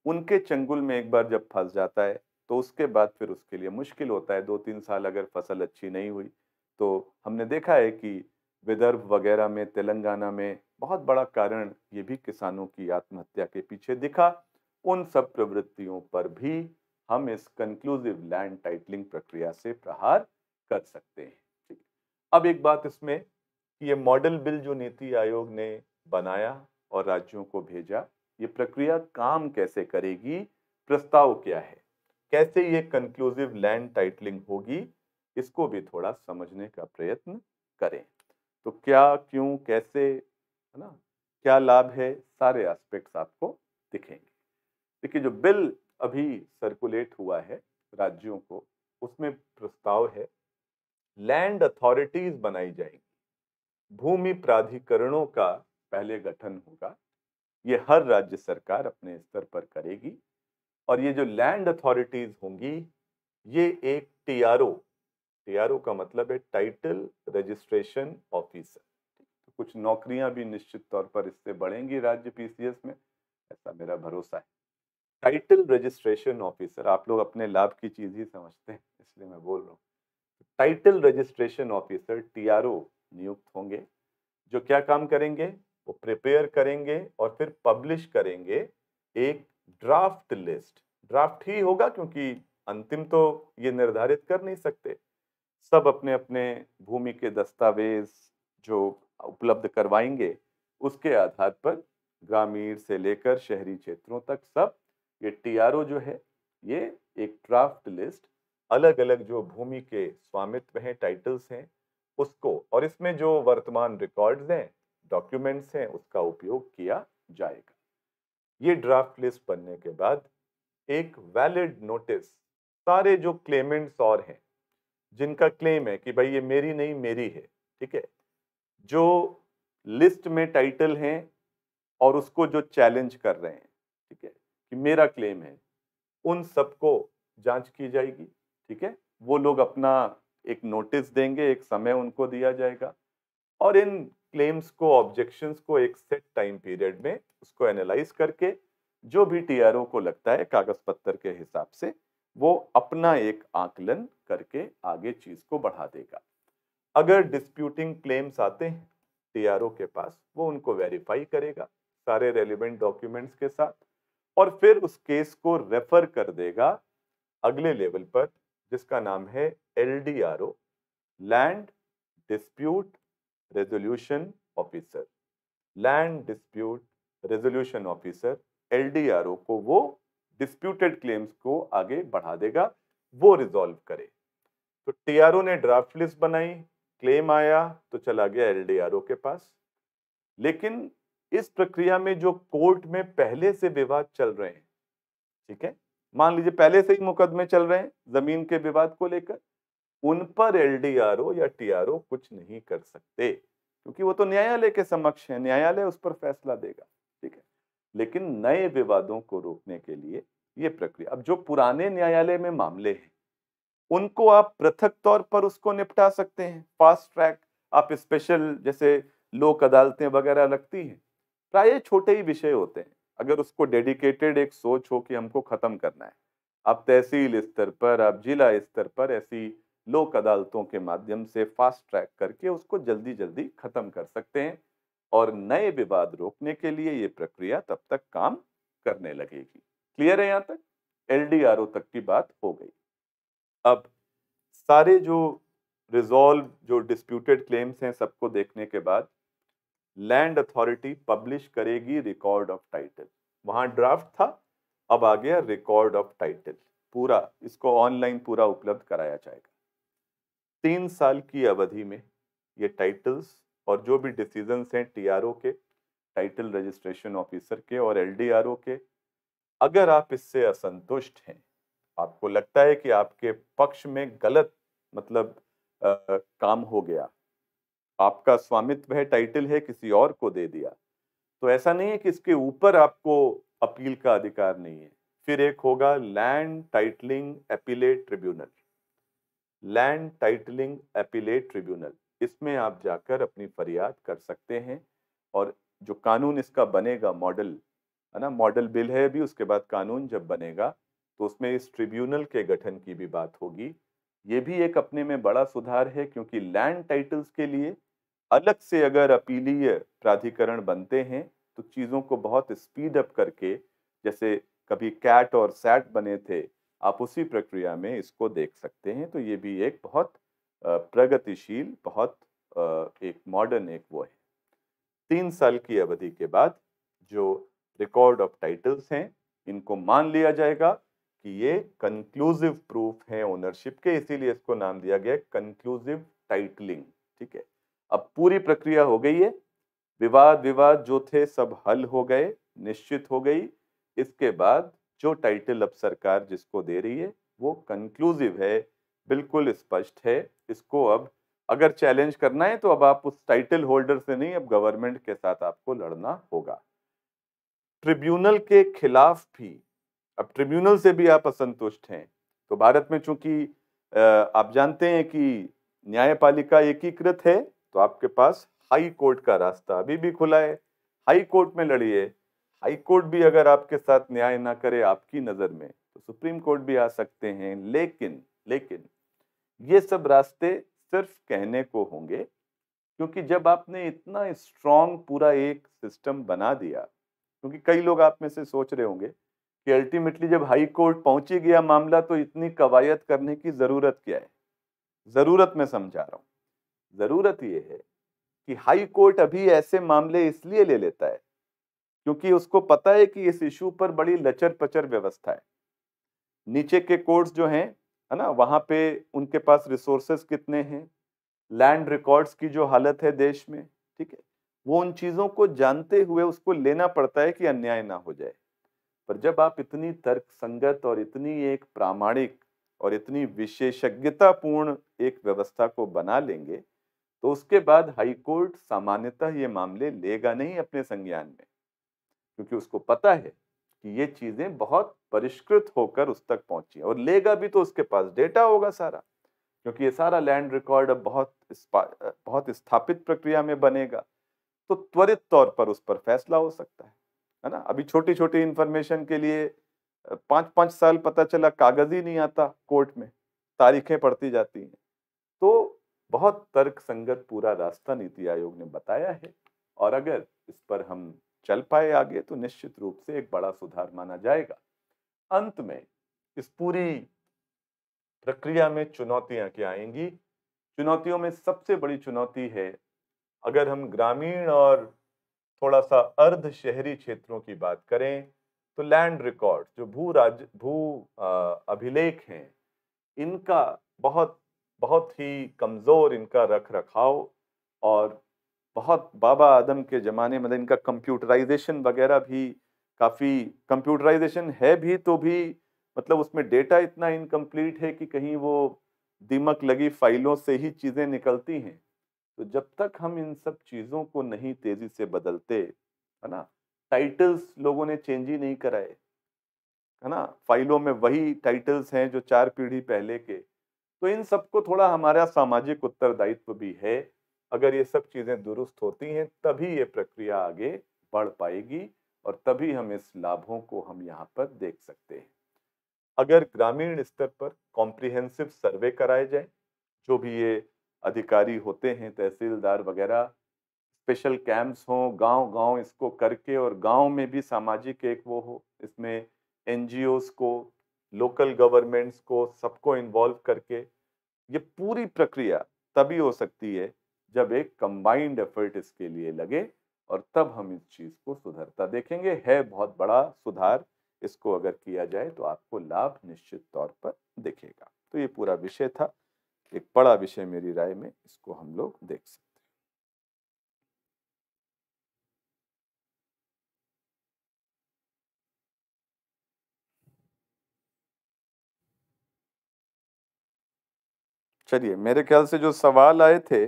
उनके चंगुल में एक बार जब फंस जाता है तो उसके बाद फिर उसके लिए मुश्किल होता है। 2-3 साल अगर फसल अच्छी नहीं हुई तो हमने देखा है कि विदर्भ वगैरह में, तेलंगाना में बहुत बड़ा कारण ये भी किसानों की आत्महत्या के पीछे दिखा। उन सब प्रवृत्तियों पर भी हम इस कंक्लूसिव लैंड टाइटलिंग प्रक्रिया से प्रहार कर सकते हैं। अब एक बात इसमें कि ये मॉडल बिल जो नीति आयोग ने बनाया और राज्यों को भेजा, ये प्रक्रिया काम कैसे करेगी, प्रस्ताव क्या है, कैसे ये कंक्लूसिव लैंड टाइटलिंग होगी, इसको भी थोड़ा समझने का प्रयत्न करें। तो क्या, क्यों, कैसे, है ना, क्या लाभ है, सारे एस्पेक्ट्स आपको दिखेंगे। देखिए जो बिल अभी सर्कुलेट हुआ है राज्यों को, उसमें प्रस्ताव है लैंड अथॉरिटीज बनाई जाएंगी, भूमि प्राधिकरणों का पहले गठन होगा, ये हर राज्य सरकार अपने स्तर पर करेगी। और ये जो लैंड अथॉरिटीज होंगी ये एक TRO का मतलब है टाइटल रजिस्ट्रेशन ऑफिसर, तो कुछ नौकरियां भी निश्चित तौर पर इससे बढ़ेंगी राज्य PCS में, ऐसा मेरा भरोसा है। टाइटल रजिस्ट्रेशन ऑफिसर, आप लोग अपने लाभ की चीज़ ही समझते हैं इसलिए मैं बोल रहा हूँ। टाइटल रजिस्ट्रेशन ऑफिसर TRO नियुक्त होंगे, जो क्या काम करेंगे, वो प्रिपेयर करेंगे और फिर पब्लिश करेंगे एक ड्राफ्ट लिस्ट, ड्राफ्ट ही होगा क्योंकि अंतिम तो ये निर्धारित कर नहीं सकते। सब अपने अपने भूमि के दस्तावेज जो उपलब्ध करवाएंगे उसके आधार पर ग्रामीण से लेकर शहरी क्षेत्रों तक सब ये TRO जो है ये एक ड्राफ्ट लिस्ट, अलग अलग जो भूमि के स्वामित्व हैं, टाइटल्स हैं उसको, और इसमें जो वर्तमान रिकॉर्ड्स हैं, डॉक्यूमेंट्स हैं, उसका उपयोग किया जाएगा। ये ड्राफ्ट लिस्ट बनने के बाद एक वैलिड नोटिस, सारे जो क्लेमेंट्स और हैं जिनका क्लेम है कि भाई ये मेरी नहीं मेरी है, ठीक है, जो लिस्ट में टाइटल हैं और उसको जो चैलेंज कर रहे हैं, ठीक है, कि मेरा क्लेम है, उन सबको जांच की जाएगी। ठीक है, वो लोग अपना एक नोटिस देंगे, एक समय उनको दिया जाएगा और इन क्लेम्स को, ऑब्जेक्शंस को एक सेट टाइम पीरियड में उसको एनालाइज करके जो भी TRO को लगता है कागज पत्तर के हिसाब से वो अपना एक आकलन करके आगे चीज़ को बढ़ा देगा। अगर डिस्प्यूटिंग क्लेम्स आते हैं TRO के पास, वो उनको वेरीफाई करेगा सारे रेलिवेंट डॉक्यूमेंट्स के साथ और फिर उस केस को रेफर कर देगा अगले लेवल पर, जिसका नाम है LDRO, land dispute resolution officer. Land dispute resolution officer LDRO को वो डिस्प्यूटेड क्लेम्स को आगे बढ़ा देगा, वो रिजॉल्व करे। तो TRO ने ड्राफ्ट लिस्ट बनाई, क्लेम आया तो चला गया LDRO के पास। लेकिन इस प्रक्रिया में जो कोर्ट में पहले से विवाद चल रहे हैं, ठीक है, मान लीजिए पहले से ही मुकदमे चल रहे हैं जमीन के विवाद को लेकर, उन पर एलडीआरओ या टीआरओ कुछ नहीं कर सकते, क्योंकि वो तो न्यायालय के समक्ष है, न्यायालय उस पर फैसला देगा। ठीक है, लेकिन नए विवादों को रोकने के लिए ये प्रक्रिया। अब जो पुराने न्यायालय में मामले हैं उनको आप पृथक तौर पर उसको निपटा सकते हैं, फास्ट ट्रैक, आप स्पेशल जैसे लोक अदालतें वगैरह लगती हैं, प्राय छोटे ही विषय होते हैं। अगर उसको डेडिकेटेड एक सोच हो कि हमको खत्म करना है, आप तहसील स्तर पर, आप जिला स्तर पर ऐसी लोक अदालतों के माध्यम से फास्ट ट्रैक करके उसको जल्दी जल्दी खत्म कर सकते हैं, और नए विवाद रोकने के लिए ये प्रक्रिया तब तक काम करने लगेगी। क्लियर है यहाँ तक? एलडीआरओ तक की बात हो गई। अब सारे जो रिजॉल्व, जो डिस्प्यूटेड क्लेम्स हैं, सबको देखने के बाद लैंड अथॉरिटी पब्लिश करेगी रिकॉर्ड ऑफ टाइटल। वहाँ ड्राफ्ट था, अब आ गया रिकॉर्ड ऑफ टाइटल, पूरा इसको ऑनलाइन पूरा उपलब्ध कराया जाएगा। 3 साल की अवधि में ये टाइटल्स और जो भी डिसीजंस हैं टीआरओ के, टाइटल रजिस्ट्रेशन ऑफिसर के और एलडीआरओ के, अगर आप इससे असंतुष्ट हैं, आपको लगता है कि आपके पक्ष में गलत काम हो गया, आपका स्वामित्व है, टाइटल है, किसी और को दे दिया, तो ऐसा नहीं है कि इसके ऊपर आपको अपील का अधिकार नहीं है। फिर एक होगा land titling appellate tribunal. Land titling appellate tribunal, इसमें आप जाकर अपनी फरियाद कर सकते हैं, और जो कानून इसका बनेगा, मॉडल है ना, मॉडल बिल है अभी, उसके बाद कानून जब बनेगा तो उसमें इस ट्रिब्यूनल के गठन की भी बात होगी। ये भी एक अपने में बड़ा सुधार है, क्योंकि लैंड टाइटल्स के लिए अलग से अगर अपीलीय प्राधिकरण बनते हैं तो चीज़ों को बहुत स्पीड अप करके, जैसे कभी कैट और सैट बने थे, आप उसी प्रक्रिया में इसको देख सकते हैं। तो ये भी एक बहुत प्रगतिशील, बहुत एक मॉडर्न एक वो है। 3 साल की अवधि के बाद जो रिकॉर्ड ऑफ टाइटल्स हैं इनको मान लिया जाएगा कि ये कंक्लूसिव प्रूफ है ओनरशिप के, इसीलिए इसको नाम दिया गया कंक्लूसिव टाइटलिंग। ठीक है, अब पूरी प्रक्रिया हो गई है, विवाद जो थे सब हल हो गए, निश्चित हो गई। इसके बाद जो टाइटल अब सरकार जिसको दे रही है वो कंक्लूसिव है, बिल्कुल स्पष्ट है। इसको अब अगर चैलेंज करना है तो अब आप उस टाइटल होल्डर से नहीं, अब गवर्नमेंट के साथ आपको लड़ना होगा। ट्रिब्यूनल के खिलाफ भी, अब ट्रिब्यूनल से भी आप असंतुष्ट हैं तो भारत में चूंकि आप जानते हैं कि न्यायपालिका एकीकृत है, तो आपके पास हाई कोर्ट का रास्ता अभी भी खुला है, हाई कोर्ट में लड़िए। हाई कोर्ट भी अगर आपके साथ न्याय ना करे आपकी नज़र में तो सुप्रीम कोर्ट भी आ सकते हैं, लेकिन ये सब रास्ते सिर्फ कहने को होंगे, क्योंकि जब आपने इतना स्ट्रांग पूरा एक सिस्टम बना दिया, क्योंकि कई लोग आप में से सोच रहे होंगे कि अल्टीमेटली जब हाई कोर्ट पहुंच ही गया मामला तो इतनी कवायद करने की ज़रूरत क्या है। ज़रूरत मैं समझा रहा हूँ, ज़रूरत ये है कि हाई कोर्ट अभी ऐसे मामले इसलिए ले लेता है क्योंकि उसको पता है कि इस इशू पर बड़ी लचर पचर व्यवस्था है। नीचे के कोर्ट्स जो हैं, है ना, वहाँ पे उनके पास रिसोर्सेज कितने हैं, लैंड रिकॉर्ड्स की जो हालत है देश में, ठीक है, वो उन चीज़ों को जानते हुए उसको लेना पड़ता है कि अन्याय ना हो जाए। पर जब आप इतनी तर्कसंगत और इतनी एक प्रामाणिक और इतनी विशेषज्ञतापूर्ण एक व्यवस्था को बना लेंगे तो उसके बाद हाईकोर्ट सामान्यतः ये मामले लेगा नहीं अपने संज्ञान में, क्योंकि उसको पता है कि ये चीज़ें बहुत परिष्कृत होकर उस तक पहुंची, और लेगा भी तो उसके पास डेटा होगा सारा, क्योंकि ये सारा लैंड रिकॉर्ड अब बहुत स्थापित प्रक्रिया में बनेगा, तो त्वरित तौर पर उस पर फैसला हो सकता है ना। अभी छोटी छोटी इन्फॉर्मेशन के लिए 5-5 साल पता चला कागज़ ही नहीं आता कोर्ट में, तारीखें पड़ती जाती हैं। तो बहुत तर्कसंगत पूरा रास्ता नीति आयोग ने बताया है, और अगर इस पर हम चल पाए आगे तो निश्चित रूप से एक बड़ा सुधार माना जाएगा। अंत में इस पूरी प्रक्रिया में चुनौतियां क्या आएंगी? चुनौतियों में सबसे बड़ी चुनौती है, अगर हम ग्रामीण और थोड़ा सा अर्ध शहरी क्षेत्रों की बात करें तो लैंड रिकॉर्ड जो भू अभिलेख हैं, इनका बहुत ही कमज़ोर इनका रख रखाव, और बहुत बाबा आदम के ज़माने में इनका कंप्यूटराइजेशन वगैरह भी काफ़ी, कंप्यूटराइजेशन है भी तो भी उसमें डेटा इतना इनकम्प्लीट है कि कहीं वो दीमक लगी फाइलों से ही चीज़ें निकलती हैं। तो जब तक हम इन सब चीज़ों को नहीं तेज़ी से बदलते, है ना, टाइटल्स लोगों ने चेंज ही नहीं कराए, है ना, फाइलों में वही टाइटल्स हैं जो 4 पीढ़ी पहले के। तो इन सबको थोड़ा हमारा सामाजिक उत्तरदायित्व भी है। अगर ये सब चीज़ें दुरुस्त होती हैं तभी ये प्रक्रिया आगे बढ़ पाएगी और तभी हम इस लाभों को हम यहाँ पर देख सकते हैं। अगर ग्रामीण स्तर पर कॉम्प्रिहेंसिव सर्वे कराए जाए, जो भी ये अधिकारी होते हैं, तहसीलदार वगैरह, स्पेशल कैंप्स हों गांव-गांव इसको करके, और गांव में भी सामाजिक एक वो हो, इसमें एनजीओस को, लोकल गवर्नमेंट्स को, सबको इन्वॉल्व करके ये पूरी प्रक्रिया तभी हो सकती है जब एक कंबाइंड एफर्ट इसके लिए लगे, और तब हम इस चीज़ को सुधरता देखेंगे। है बहुत बड़ा सुधार, इसको अगर किया जाए तो आपको लाभ निश्चित तौर पर दिखेगा। तो ये पूरा विषय था, एक बड़ा विषय मेरी राय में, इसको हम लोग देख सकते हैं। चलिए, मेरे ख्याल से जो सवाल आए थे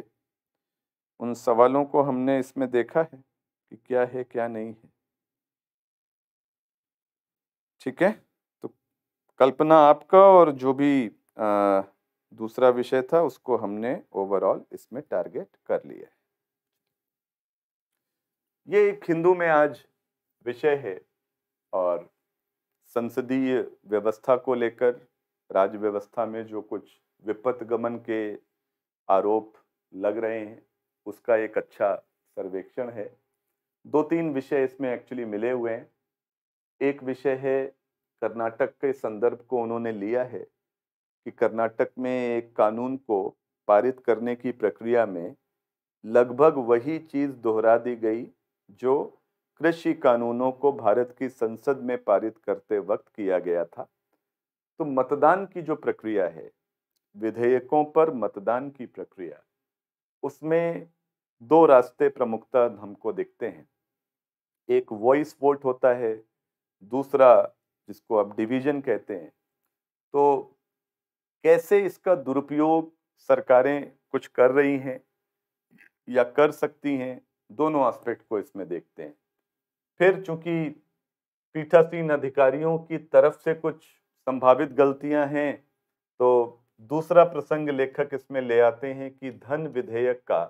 उन सवालों को हमने इसमें देखा है कि क्या है क्या नहीं है। ठीक है, तो कल्पना आपका और जो भी दूसरा विषय था उसको हमने ओवरऑल इसमें टारगेट कर लिया है। ये एक हिंदू में आज विषय है और संसदीय व्यवस्था को लेकर राज्य व्यवस्था में जो कुछ विपथगमन के आरोप लग रहे हैं उसका एक अच्छा सर्वेक्षण है। 2-3 विषय इसमें एक्चुअली मिले हुए हैं। एक विषय है कर्नाटक के संदर्भ को उन्होंने लिया है कि कर्नाटक में एक कानून को पारित करने की प्रक्रिया में लगभग वही चीज़ दोहरा दी गई जो कृषि कानूनों को भारत की संसद में पारित करते वक्त किया गया था। तो मतदान की जो प्रक्रिया है, विधेयकों पर मतदान की प्रक्रिया, उसमें 2 रास्ते प्रमुखता हमको दिखते हैं। एक वॉइस वोट होता है, दूसरा जिसको अब डिवीजन कहते हैं। तो कैसे इसका दुरुपयोग सरकारें कुछ कर रही हैं या कर सकती हैं, दोनों एस्पेक्ट को इसमें देखते हैं। फिर चूंकि पीठासीन अधिकारियों की तरफ से कुछ संभावित गलतियां हैं, तो दूसरा प्रसंग लेखक इसमें ले आते हैं कि धन विधेयक का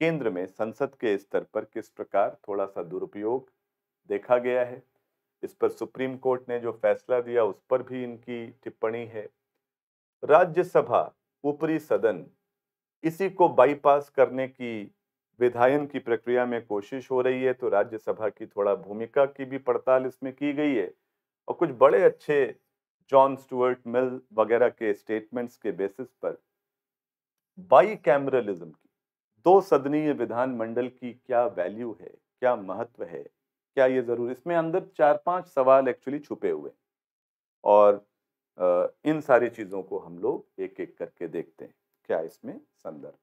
केंद्र में संसद के स्तर पर किस प्रकार थोड़ा सा दुरुपयोग देखा गया है। इस पर सुप्रीम कोर्ट ने जो फैसला दिया उस पर भी इनकी टिप्पणी है। राज्यसभा ऊपरी सदन, इसी को बाईपास करने की विधायन की प्रक्रिया में कोशिश हो रही है। तो राज्यसभा की थोड़ा भूमिका की भी पड़ताल इसमें की गई है और कुछ बड़े अच्छे जॉन स्टुअर्ट मिल वगैरह के स्टेटमेंट्स के बेसिस पर बाई कैमरलिज्म की, 2 सदनीय विधानमंडल की क्या वैल्यू है, क्या महत्व है, क्या ये ज़रूर, इसमें अंदर 4-5 सवाल एक्चुअली छुपे हुए और इन सारी चीज़ों को हम लोग एक एक करके देखते हैं क्या इसमें संदर्भ।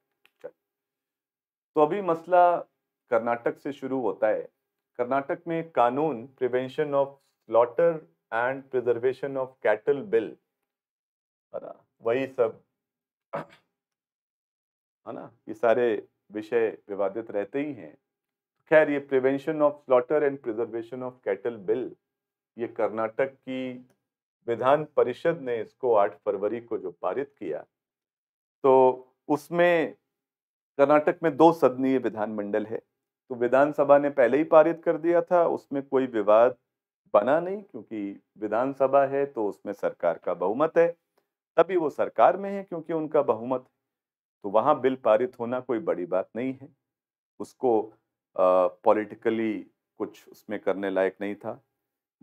तो अभी मसला कर्नाटक से शुरू होता है। कर्नाटक में कानून prevention of slaughter and preservation of cattle bill, है ना, वही सब, है ना, ये सारे विषय विवादित रहते ही हैं। खैर, ये prevention of slaughter and preservation of cattle bill, ये कर्नाटक की विधान परिषद ने इसको 8 फरवरी को जो पारित किया, तो उसमें कर्नाटक में 2 सदनीय विधानमंडल है। तो विधानसभा ने पहले ही पारित कर दिया था, उसमें कोई विवाद बना नहीं क्योंकि विधानसभा है तो उसमें सरकार का बहुमत है, तभी वो सरकार में है क्योंकि उनका बहुमत है। तो वहाँ बिल पारित होना कोई बड़ी बात नहीं है, उसको पॉलिटिकली कुछ उसमें करने लायक नहीं था।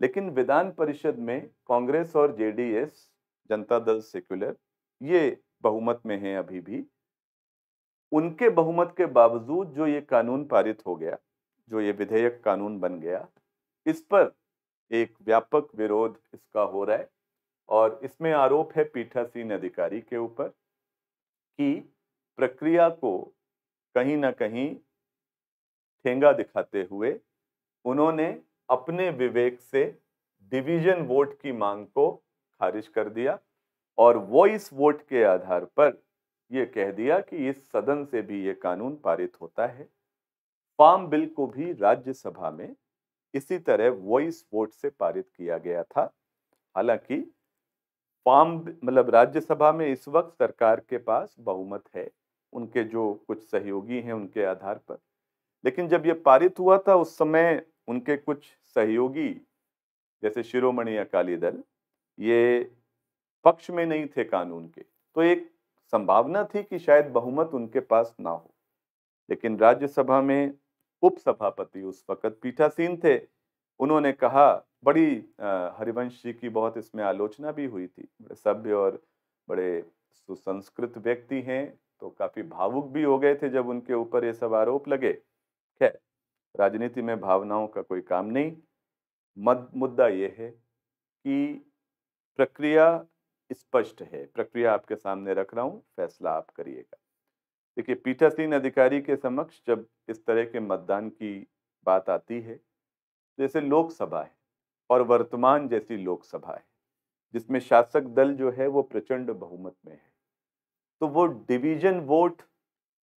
लेकिन विधान परिषद में कांग्रेस और जेडीएस, जनता दल सेक्युलर, ये बहुमत में हैं अभी भी। उनके बहुमत के बावजूद जो ये कानून पारित हो गया, जो ये विधेयक कानून बन गया, इस पर एक व्यापक विरोध इसका हो रहा है। और इसमें आरोप है पीठासीन अधिकारी के ऊपर कि प्रक्रिया को कहीं ना कहीं ठेंगा दिखाते हुए उन्होंने अपने विवेक से डिवीजन वोट की मांग को खारिज कर दिया। और वो इस वोट के आधार पर ये कह दिया कि इस सदन से भी ये कानून पारित होता है। फार्म बिल को भी राज्यसभा में इसी तरह वॉइस वोट से पारित किया गया था। हालांकि फार्म मतलब राज्यसभा में इस वक्त सरकार के पास बहुमत है, उनके जो कुछ सहयोगी हैं उनके आधार पर, लेकिन जब ये पारित हुआ था उस समय उनके कुछ सहयोगी जैसे शिरोमणि अकाली दल ये पक्ष में नहीं थे कानून के, तो एक संभावना थी कि शायद बहुमत उनके पास ना हो। लेकिन राज्यसभा में उपसभापति उस वक्त पीठासीन थे, उन्होंने कहा, बड़ी हरिवंश जी की बहुत इसमें आलोचना भी हुई थी, बड़े सभ्य और बड़े सुसंस्कृत व्यक्ति हैं, तो काफ़ी भावुक भी हो गए थे जब उनके ऊपर ये सब आरोप लगे। खैर, राजनीति में भावनाओं का कोई काम नहीं। मुद्दा ये है कि प्रक्रिया स्पष्ट है, प्रक्रिया आपके सामने रख रहा हूँ, फैसला आप करिएगा। देखिए, पीठासीन अधिकारी के समक्ष जब इस तरह के मतदान की बात आती है, जैसे लोकसभा है और वर्तमान जैसी लोकसभा है जिसमें शासक दल जो है वो प्रचंड बहुमत में है, तो वो डिवीजन वोट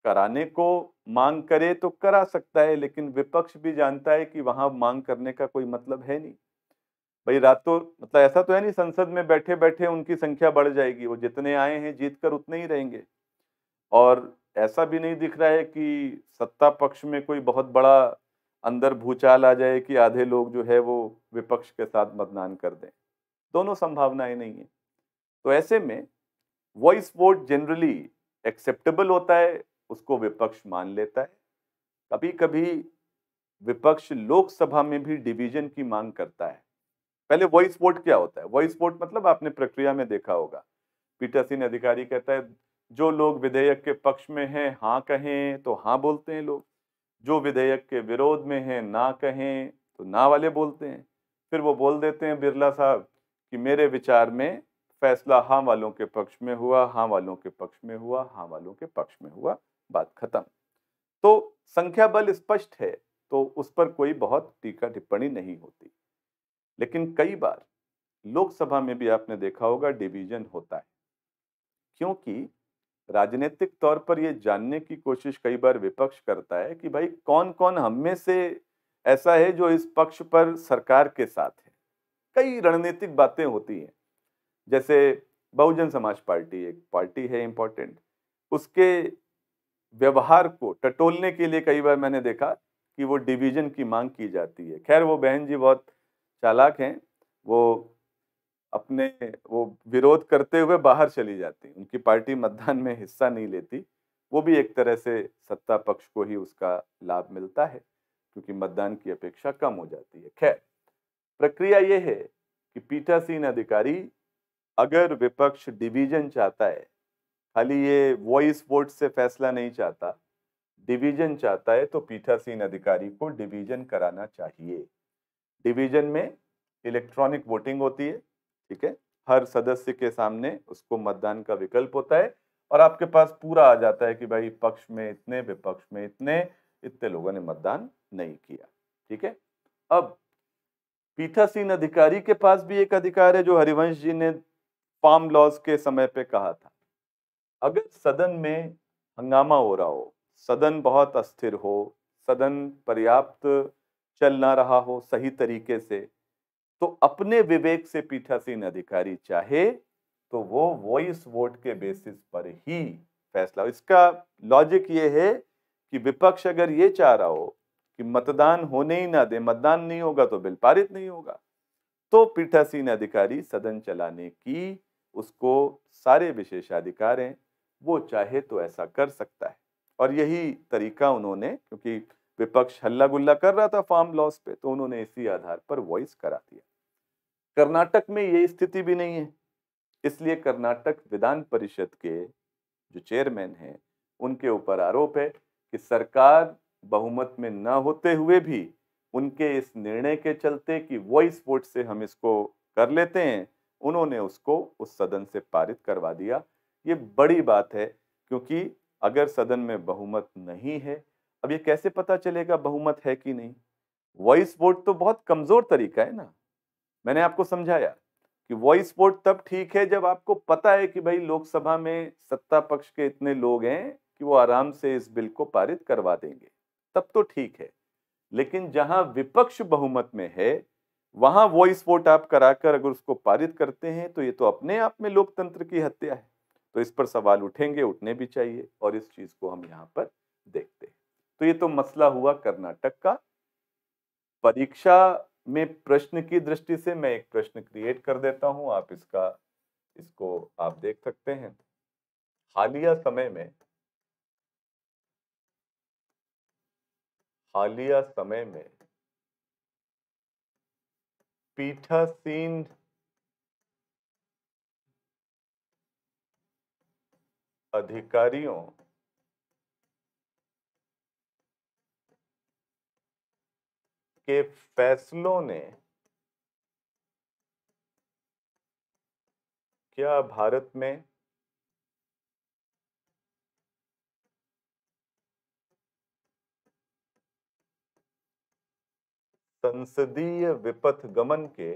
कराने को मांग करे तो करा सकता है, लेकिन विपक्ष भी जानता है कि वहाँ मांग करने का कोई मतलब है नहीं। भाई रातों मतलब ऐसा तो है नहीं संसद में बैठे बैठे उनकी संख्या बढ़ जाएगी, वो जितने आए हैं जीत कर उतने ही रहेंगे। और ऐसा भी नहीं दिख रहा है कि सत्ता पक्ष में कोई बहुत बड़ा अंदर भूचाल आ जाए कि आधे लोग जो है वो विपक्ष के साथ मतदान कर दें, दोनों संभावनाएं नहीं है। तो ऐसे में वॉइस वोट जनरली एक्सेप्टेबल होता है, उसको विपक्ष मान लेता है। कभी कभी विपक्ष लोकसभा में भी डिवीजन की मांग करता है। पहले वॉइस वोट क्या होता है? वॉइस वोट मतलब आपने प्रक्रिया में देखा होगा, पीठासीन अधिकारी कहता है जो लोग विधेयक के पक्ष में हैं हाँ कहें तो हाँ बोलते हैं लोग, जो विधेयक के विरोध में हैं ना कहें तो ना वाले बोलते हैं। फिर वो बोल देते हैं बिरला साहब कि मेरे विचार में फैसला हाँ वालों के पक्ष में हुआ, हाँ वालों के पक्ष में हुआ, हाँ वालों के पक्ष में हुआ, बात खत्म। तो संख्या बल स्पष्ट है तो उस पर कोई बहुत टीका टिप्पणी नहीं होती। लेकिन कई बार लोकसभा में भी आपने देखा होगा डिवीजन होता है, क्योंकि राजनीतिक तौर पर यह जानने की कोशिश कई बार विपक्ष करता है कि भाई कौन कौन हम में से ऐसा है जो इस पक्ष पर सरकार के साथ है। कई रणनीतिक बातें होती हैं, जैसे बहुजन समाज पार्टी एक पार्टी है इम्पोर्टेंट, उसके व्यवहार को टटोलने के लिए कई बार मैंने देखा कि वो डिवीजन की मांग की जाती है। खैर, वो बहन जी बहुत चालाक हैं, वो अपने वो विरोध करते हुए बाहर चली जाती, उनकी पार्टी मतदान में हिस्सा नहीं लेती। वो भी एक तरह से सत्ता पक्ष को ही उसका लाभ मिलता है क्योंकि मतदान की अपेक्षा कम हो जाती है। खैर, प्रक्रिया ये है कि पीठासीन अधिकारी अगर विपक्ष डिवीजन चाहता है, खाली ये वॉइस वोट से फैसला नहीं चाहता, डिवीजन चाहता है, तो पीठासीन अधिकारी को डिवीजन कराना चाहिए। डिवीजन में इलेक्ट्रॉनिक वोटिंग होती है, ठीक है, हर सदस्य के सामने उसको मतदान का विकल्प होता है और आपके पास पूरा आ जाता है कि भाई पक्ष में इतने, विपक्ष में इतने, इतने लोगों ने मतदान नहीं किया, ठीक है। अब पीठासीन अधिकारी के पास भी एक अधिकार है जो हरिवंश जी ने फार्म लॉज के समय पे कहा था, अगर सदन में हंगामा हो रहा हो, सदन बहुत अस्थिर हो, सदन पर्याप्त चल ना रहा हो सही तरीके से, तो अपने विवेक से पीठासीन अधिकारी चाहे तो वो वॉइस वोट के बेसिस पर ही फैसला। इसका लॉजिक ये है कि विपक्ष अगर ये चाह रहा हो कि मतदान होने ही ना दे, मतदान नहीं होगा तो बिल पारित नहीं होगा, तो पीठासीन अधिकारी सदन चलाने की उसको सारे विशेषाधिकार हैं, वो चाहे तो ऐसा कर सकता है। और यही तरीका उन्होंने, क्योंकि विपक्ष हल्ला गुल्ला कर रहा था फार्म लॉस पे, तो उन्होंने इसी आधार पर वॉइस करा दिया। कर्नाटक में ये स्थिति भी नहीं है, इसलिए कर्नाटक विधान परिषद के जो चेयरमैन हैं उनके ऊपर आरोप है कि सरकार बहुमत में न होते हुए भी उनके इस निर्णय के चलते कि वॉइस वोट से हम इसको कर लेते हैं, उन्होंने उसको उस सदन से पारित करवा दिया। ये बड़ी बात है क्योंकि अगर सदन में बहुमत नहीं है, अब ये कैसे पता चलेगा बहुमत है कि नहीं? वॉइस वोट तो बहुत कमजोर तरीका है ना, मैंने आपको समझाया। कि वॉइस वोट तब ठीक है जब आपको पता है कि भाई लोकसभा में सत्ता पक्ष के इतने लोग हैं कि वो आराम से इस बिल को पारित करवा देंगे, तब तो ठीक है। लेकिन जहां विपक्ष बहुमत में है वहां वॉइस वोट आप कराकर अगर उसको पारित करते हैं तो ये तो अपने आप में लोकतंत्र की हत्या है। तो इस पर सवाल उठेंगे, उठने भी चाहिए, और इस चीज को हम यहाँ पर देखते हैं। तो ये तो मसला हुआ कर्नाटक का। परीक्षा में प्रश्न की दृष्टि से मैं एक प्रश्न क्रिएट कर देता हूं, आप इसको आप देख सकते हैं। हालिया समय में पीठासीन अधिकारियों के फैसलों ने क्या भारत में संसदीय विपथगमन के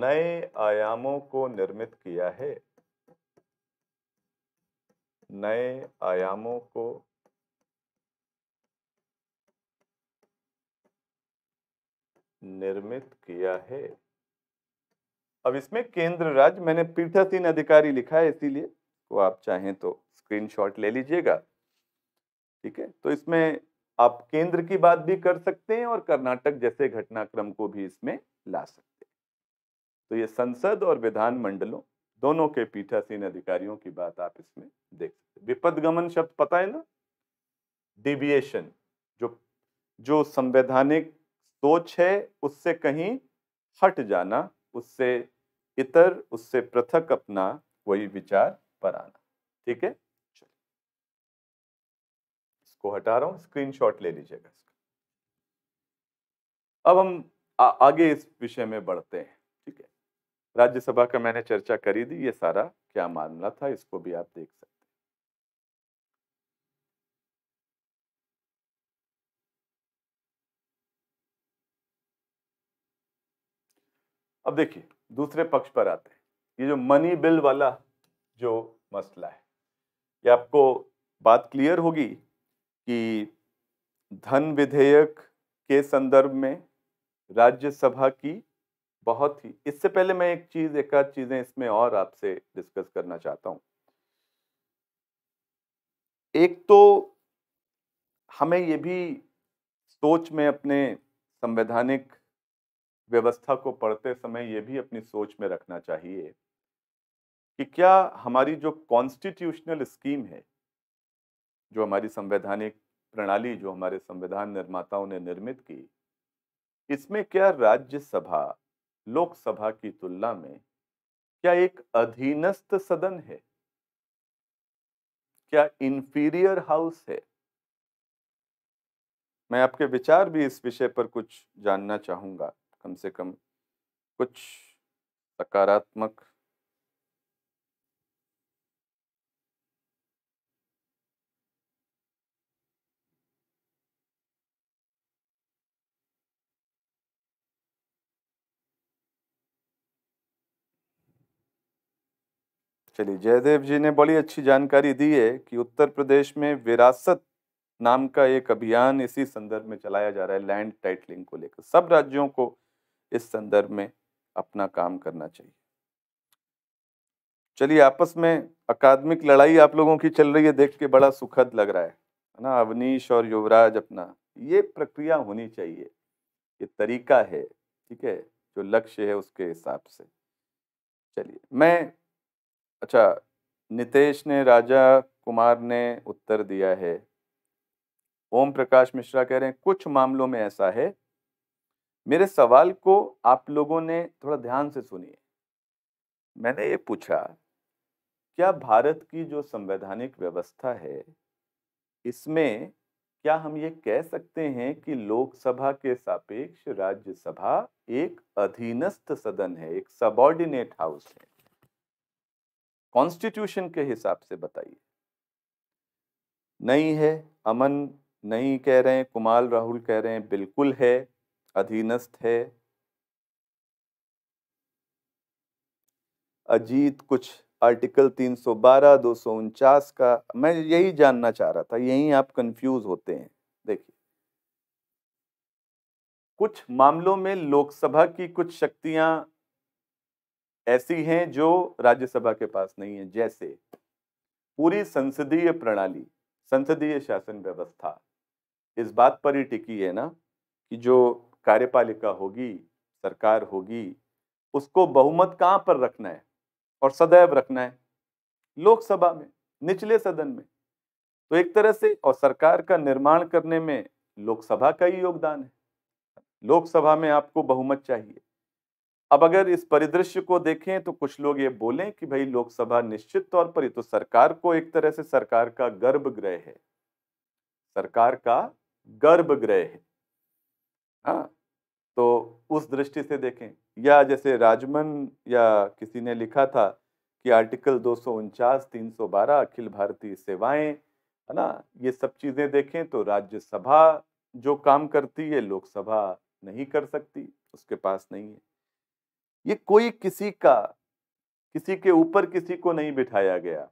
नए आयामों को निर्मित किया है? नए आयामों को निर्मित किया है। अब इसमें केंद्र राज्य, मैंने पीठासीन अधिकारी लिखा है इसीलिए, तो आप चाहें तो स्क्रीनशॉट ले लीजिएगा, ठीक है। तो इसमें आप केंद्र की बात भी कर सकते हैं और कर्नाटक जैसे घटनाक्रम को भी इसमें ला सकते हैं। तो ये संसद और विधानमंडलों दोनों के पीठासीन अधिकारियों की बात आप इसमें देख सकते हैं। विपथगमन शब्द पता है ना, डिविएशन, जो संवैधानिक सोच है उससे कहीं हट जाना, उससे इतर, उससे पृथक अपना कोई विचार पर आना, ठीक है। इसको हटा रहा हूं, स्क्रीनशॉट ले लीजिएगा इसका। अब हम आगे इस विषय में बढ़ते हैं, ठीक है। राज्यसभा का मैंने चर्चा करी दी, ये सारा क्या मामला था इसको भी आप देख सकते हैं। अब देखिए दूसरे पक्ष पर आते हैं। ये जो मनी बिल वाला जो मसला है, ये आपको बात क्लियर होगी कि धन विधेयक के संदर्भ में राज्यसभा की बहुत ही, इससे पहले मैं एक आध चीजें इसमें और आपसे डिस्कस करना चाहता हूं। एक तो हमें ये भी सोच में, अपने संवैधानिक व्यवस्था को पढ़ते समय ये भी अपनी सोच में रखना चाहिए कि क्या हमारी जो कॉन्स्टिट्यूशनल स्कीम है, जो हमारी संवैधानिक प्रणाली जो हमारे संविधान निर्माताओं ने निर्मित की, इसमें क्या राज्यसभा लोकसभा की तुलना में क्या एक अधीनस्थ सदन है, क्या इंफीरियर हाउस है? मैं आपके विचार भी इस विषय पर कुछ जानना चाहूँगा, कम से कम कुछ सकारात्मक चलिए। जयदेव जी ने बड़ी अच्छी जानकारी दी है कि उत्तर प्रदेश में विरासत नाम का एक अभियान इसी संदर्भ में चलाया जा रहा है, लैंड टाइटलिंग को लेकर। सब राज्यों को इस संदर्भ में अपना काम करना चाहिए। चलिए, आपस में अकादमिक लड़ाई आप लोगों की चल रही है, देख के बड़ा सुखद लग रहा है ना। अवनीश और युवराज अपना, ये प्रक्रिया होनी चाहिए, ये तरीका है, ठीक है, जो लक्ष्य है उसके हिसाब से। चलिए मैं, अच्छा, नितेश ने, राजा कुमार ने उत्तर दिया है। ओम प्रकाश मिश्रा कह रहे हैं कुछ मामलों में ऐसा है। मेरे सवाल को आप लोगों ने थोड़ा ध्यान से सुनिए। मैंने ये पूछा, क्या भारत की जो संवैधानिक व्यवस्था है इसमें क्या हम ये कह सकते हैं कि लोकसभा के सापेक्ष राज्यसभा एक अधीनस्थ सदन है, एक सबॉर्डिनेट हाउस है? कॉन्स्टिट्यूशन के हिसाब से बताइए। नहीं है। अमन नहीं कह रहे हैं, कुमाल राहुल कह रहे हैं बिल्कुल है, अधीनस्थ है। अजीत कुछ आर्टिकल 312 249 का, मैं यही जानना चाह रहा था, यही आप कंफ्यूज होते हैं। देखिए, कुछ मामलों में लोकसभा की कुछ शक्तियां ऐसी हैं जो राज्यसभा के पास नहीं है, जैसे पूरी संसदीय प्रणाली, संसदीय शासन व्यवस्था इस बात पर ही टिकी है ना कि जो कार्यपालिका होगी, सरकार होगी, उसको बहुमत कहाँ पर रखना है और सदैव रखना है, लोकसभा में, निचले सदन में। तो एक तरह से, और सरकार का निर्माण करने में लोकसभा का ही योगदान है, लोकसभा में आपको बहुमत चाहिए। अब अगर इस परिदृश्य को देखें तो कुछ लोग ये बोलें कि भाई लोकसभा निश्चित तौर पर, ये तो सरकार को एक तरह से सरकार का गर्भगृह है, सरकार का गर्भगृह है। हाँ, तो उस दृष्टि से देखें, या जैसे राजमन या किसी ने लिखा था कि आर्टिकल 249 312 अखिल भारतीय सेवाएं, है ना, ये सब चीज़ें देखें तो राज्यसभा जो काम करती है लोकसभा नहीं कर सकती, उसके पास नहीं है। ये कोई किसी का, किसी के ऊपर किसी को नहीं बिठाया गया।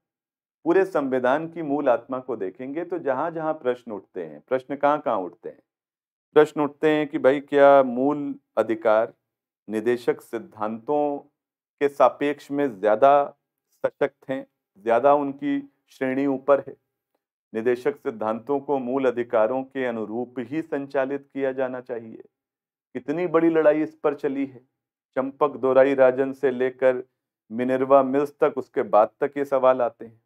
पूरे संविधान की मूल आत्मा को देखेंगे तो जहाँ जहाँ प्रश्न उठते हैं, प्रश्न कहाँ कहाँ उठते हैं, प्रश्न उठते हैं कि भाई क्या मूल अधिकार निदेशक सिद्धांतों के सापेक्ष में ज़्यादा सशक्त हैं, ज़्यादा उनकी श्रेणी ऊपर है, निदेशक सिद्धांतों को मूल अधिकारों के अनुरूप ही संचालित किया जाना चाहिए। कितनी बड़ी लड़ाई इस पर चली है, चंपक दोराई राजन से लेकर मिनर्वा मिल्स तक, उसके बाद तक ये सवाल आते हैं।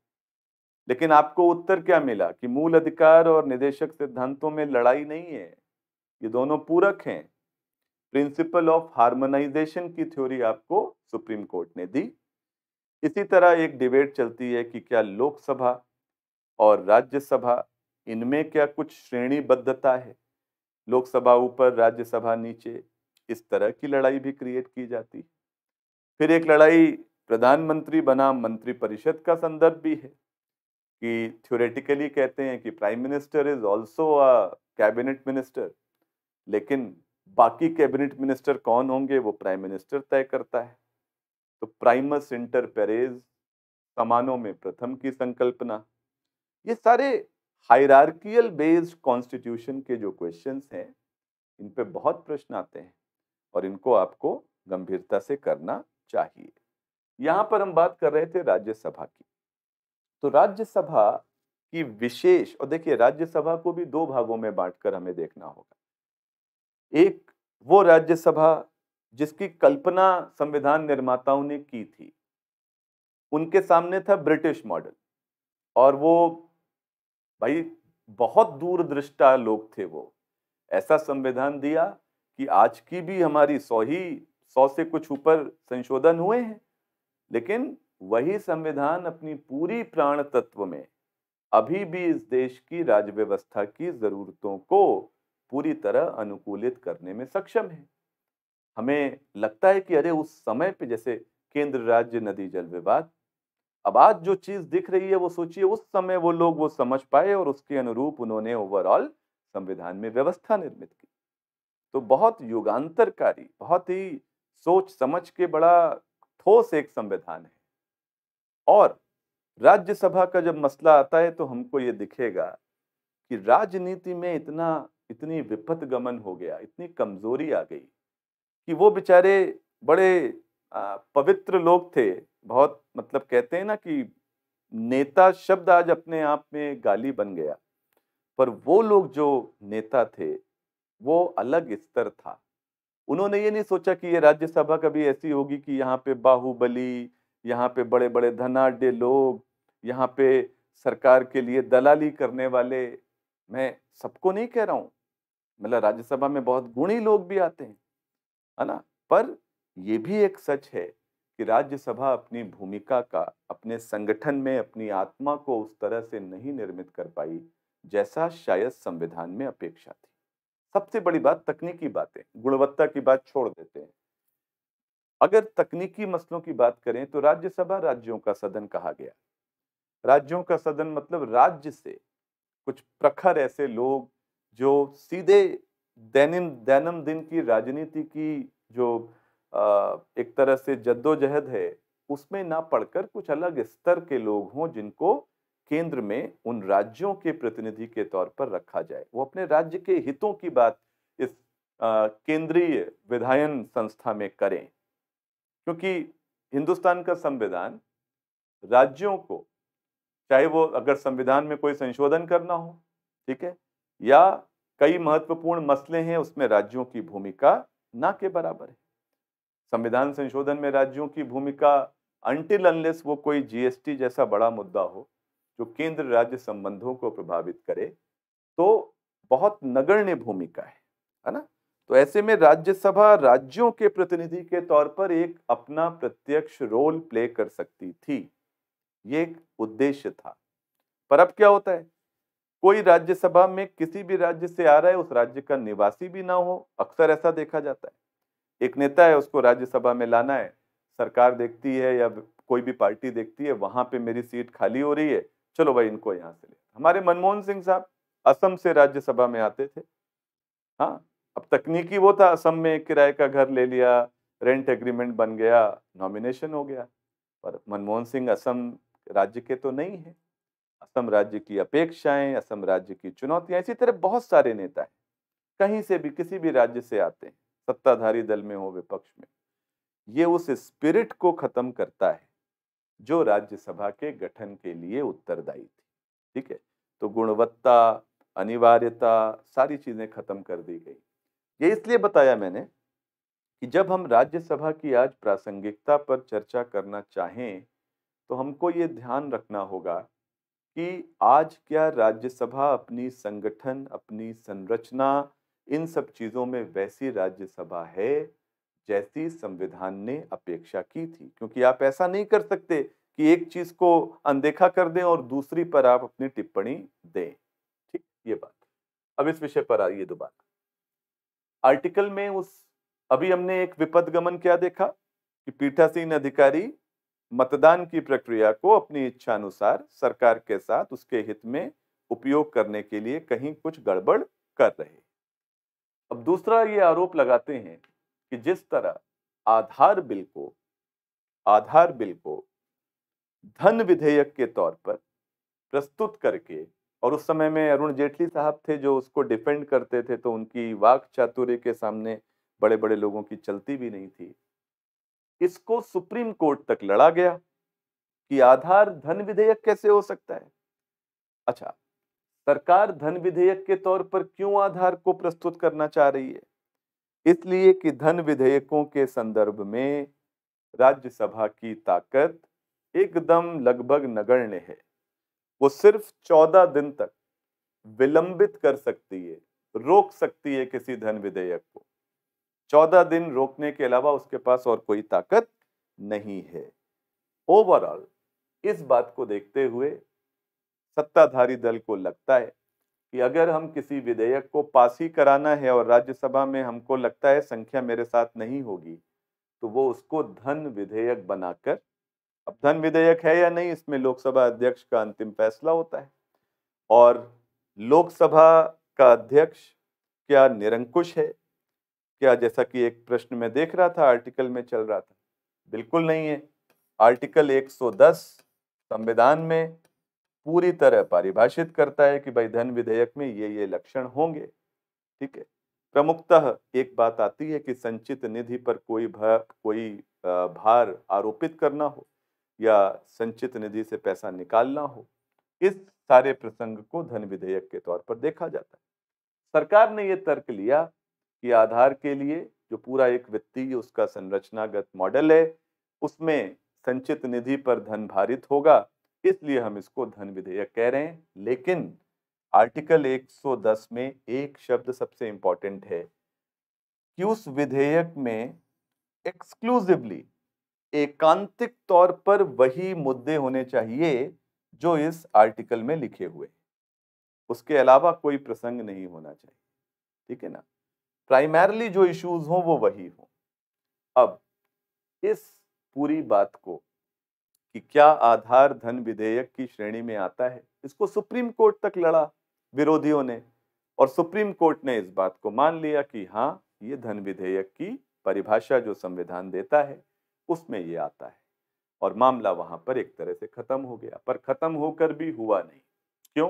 लेकिन आपको उत्तर क्या मिला कि मूल अधिकार और निदेशक सिद्धांतों में लड़ाई नहीं है, ये दोनों पूरक हैं। प्रिंसिपल ऑफ हार्मोनाइजेशन की थ्योरी आपको सुप्रीम कोर्ट ने दी। इसी तरह एक डिबेट चलती है कि क्या लोकसभा और राज्यसभा, इनमें क्या कुछ श्रेणीबद्धता है, लोकसभा ऊपर राज्यसभा नीचे, इस तरह की लड़ाई भी क्रिएट की जाती। फिर एक लड़ाई प्रधानमंत्री बनाम मंत्रिपरिषद का संदर्भ भी है कि थ्योरेटिकली कहते हैं कि prime minister is also a cabinet minister, लेकिन बाकी कैबिनेट मिनिस्टर कौन होंगे वो प्राइम मिनिस्टर तय करता है। तो प्राइमस इंटर पेरेज, समानों में प्रथम की संकल्पना, ये सारे हायरार्कियल बेस्ड कॉन्स्टिट्यूशन के जो क्वेश्चंस हैं, इन पे बहुत प्रश्न आते हैं और इनको आपको गंभीरता से करना चाहिए। यहाँ पर हम बात कर रहे थे राज्यसभा की। तो राज्यसभा की विशेष, और देखिए राज्यसभा को भी दो भागों में बांटकर हमें देखना होगा। एक वो राज्यसभा जिसकी कल्पना संविधान निर्माताओं ने की थी, उनके सामने था ब्रिटिश मॉडल, और वो भाई बहुत दूरदृष्टा लोग थे, वो ऐसा संविधान दिया कि आज की भी हमारी 100 से कुछ ऊपर संशोधन हुए हैं, लेकिन वही संविधान अपनी पूरी प्राण तत्व में अभी भी इस देश की राज्य व्यवस्था की जरूरतों को पूरी तरह अनुकूलित करने में सक्षम है। हमें लगता है कि अरे उस समय पे, जैसे केंद्र राज्य नदी जल विवाद, अब आज जो चीज दिख रही है वो सोचिए उस समय वो लोग वो समझ पाए और उसके अनुरूप उन्होंने ओवरऑल संविधान में व्यवस्था निर्मित की। तो बहुत युगांतरकारी, बहुत ही सोच समझ के बड़ा ठोस एक संविधान है। और राज्यसभा का जब मसला आता है तो हमको ये दिखेगा कि राजनीति में इतनी विपथगमन हो गया, इतनी कमजोरी आ गई कि वो बेचारे बड़े पवित्र लोग थे, बहुत, मतलब कहते हैं ना कि नेता शब्द आज अपने आप में गाली बन गया, पर वो लोग जो नेता थे वो अलग स्तर था। उन्होंने ये नहीं सोचा कि ये राज्यसभा कभी ऐसी होगी कि यहाँ पे बाहुबली, यहाँ पे बड़े बड़े धनाढ्य लोग, यहाँ पे सरकार के लिए दलाली करने वाले। मैं सबको नहीं कह रहा हूँ, मतलब राज्यसभा में बहुत गुणी लोग भी आते हैं, है ना, पर ये भी एक सच है कि राज्यसभा अपनी भूमिका का, अपने संगठन में अपनी आत्मा को उस तरह से नहीं निर्मित कर पाई जैसा शायद संविधान में अपेक्षा थी। सबसे बड़ी बात, तकनीकी बातें, गुणवत्ता की बात छोड़ देते हैं। अगर तकनीकी मसलों की बात करें तो राज्यसभा राज्यों का सदन कहा गया। राज्यों का सदन मतलब राज्य से कुछ प्रखर ऐसे लोग जो सीधे दैनंदिन की राजनीति की जो एक तरह से जद्दोजहद है उसमें ना पढ़कर कुछ अलग स्तर के लोग हों जिनको केंद्र में उन राज्यों के प्रतिनिधि के तौर पर रखा जाए। वो अपने राज्य के हितों की बात इस केंद्रीय विधायन संस्था में करें, क्योंकि हिंदुस्तान का संविधान राज्यों को, चाहे वो अगर संविधान में कोई संशोधन करना हो, ठीक है, या कई महत्वपूर्ण मसले हैं उसमें राज्यों की भूमिका ना के बराबर है। संविधान संशोधन में राज्यों की भूमिका अनटिल अनलेस वो कोई जीएसटी जैसा बड़ा मुद्दा हो जो केंद्र राज्य संबंधों को प्रभावित करे तो बहुत नगण्य भूमिका है ना। तो ऐसे में राज्यसभा राज्यों के प्रतिनिधि के तौर पर एक अपना प्रत्यक्ष रोल प्ले कर सकती थी, ये एक उद्देश्य था। पर अब क्या होता है, कोई राज्यसभा में किसी भी राज्य से आ रहा है, उस राज्य का निवासी भी ना हो, अक्सर ऐसा देखा जाता है। एक नेता है, उसको राज्यसभा में लाना है, सरकार देखती है या कोई भी पार्टी देखती है वहां पे मेरी सीट खाली हो रही है, चलो भाई इनको यहाँ से ले। हमारे मनमोहन सिंह साहब असम से राज्यसभा में आते थे। हाँ, अब तकनीकी वो था, असम में किराए का घर ले लिया, रेंट एग्रीमेंट बन गया, नॉमिनेशन हो गया, पर मनमोहन सिंह असम राज्य के तो नहीं है। असम राज्य की अपेक्षाएं, असम राज्य की चुनौतियां, इसी तरह बहुत सारे नेता हैं कहीं से भी किसी भी राज्य से आते हैं, सत्ताधारी दल में हो विपक्ष में। ये उस स्पिरिट को खत्म करता है जो राज्यसभा के गठन के लिए उत्तरदायी थी, ठीक है। तो गुणवत्ता, अनिवार्यता, सारी चीजें खत्म कर दी गई। ये इसलिए बताया मैंने कि जब हम राज्यसभा की आज प्रासंगिकता पर चर्चा करना चाहें तो हमको ये ध्यान रखना होगा कि आज क्या राज्यसभा अपनी संगठन, अपनी संरचना, इन सब चीज़ों में वैसी राज्यसभा है जैसी संविधान ने अपेक्षा की थी। क्योंकि आप ऐसा नहीं कर सकते कि एक चीज़ को अनदेखा कर दें और दूसरी पर आप अपनी टिप्पणी दें, ठीक, ये बात। अब इस विषय पर आइए दोबारा। आर्टिकल में उस अभी हमने एक विपदगमन क्या देखा कि पीठासीन अधिकारी मतदान की प्रक्रिया को अपनी इच्छानुसार सरकार के साथ उसके हित में उपयोग करने के लिए कहीं कुछ गड़बड़ कर रहे। अब दूसरा ये आरोप लगाते हैं कि जिस तरह आधार बिल को धन विधेयक के तौर पर प्रस्तुत करके, और उस समय में अरुण जेटली साहब थे जो उसको डिफेंड करते थे, तो उनकी वाक चातुर्य के सामने बड़े बड़े लोगों की चलती भी नहीं थी। इसको सुप्रीम कोर्ट तक लड़ा गया कि आधार धन विधेयक कैसे हो सकता है। अच्छा, सरकार धन विधेयक के तौर पर क्यों आधार को प्रस्तुत करना चाह रही है? इसलिए कि धन विधेयकों के संदर्भ में राज्यसभा की ताकत एकदम लगभग नगण्य है। वो सिर्फ 14 दिन तक विलंबित कर सकती है, रोक सकती है किसी धन विधेयक को। 14 दिन रोकने के अलावा उसके पास और कोई ताकत नहीं है। ओवरऑल इस बात को देखते हुए सत्ताधारी दल को लगता है कि अगर हम किसी विधेयक को पास ही कराना है और राज्यसभा में हमको लगता है संख्या मेरे साथ नहीं होगी, तो वो उसको धन विधेयक बनाकर, अब धन विधेयक है या नहीं इसमें लोकसभा अध्यक्ष का अंतिम फैसला होता है, और लोकसभा का अध्यक्ष क्या निरंकुश है क्या, जैसा कि एक प्रश्न में देख रहा था आर्टिकल में चल रहा था, बिल्कुल नहीं है। आर्टिकल 110 संविधान में पूरी तरह परिभाषित करता है कि भाई धन विधेयक में ये लक्षण होंगे, ठीक है। प्रमुखतः एक बात आती है कि संचित निधि पर कोई भार आरोपित करना हो या संचित निधि से पैसा निकालना हो, इस सारे प्रसंग को धन विधेयक के तौर पर देखा जाता है। सरकार ने यह तर्क लिया कि आधार के लिए जो पूरा एक वित्तीय उसका संरचनागत मॉडल है उसमें संचित निधि पर धन भारित होगा, इसलिए हम इसको धन विधेयक कह रहे हैं। लेकिन आर्टिकल 110 में एक शब्द सबसे इंपॉर्टेंट है कि उस विधेयक में एक्सक्लूसिवली, एकांतिक तौर पर वही मुद्दे होने चाहिए जो इस आर्टिकल में लिखे हुए, उसके अलावा कोई प्रसंग नहीं होना चाहिए, ठीक है ना। प्राइमरली जो इश्यूज हों वो वही हों। अब इस पूरी बात को कि क्या आधार धन विधेयक की श्रेणी में आता है, इसको सुप्रीम कोर्ट तक लड़ा विरोधियों ने, और सुप्रीम कोर्ट ने इस बात को मान लिया कि हाँ ये धन विधेयक की परिभाषा जो संविधान देता है उसमें ये आता है, और मामला वहां पर एक तरह से खत्म हो गया। पर खत्म होकर भी हुआ नहीं, क्यों?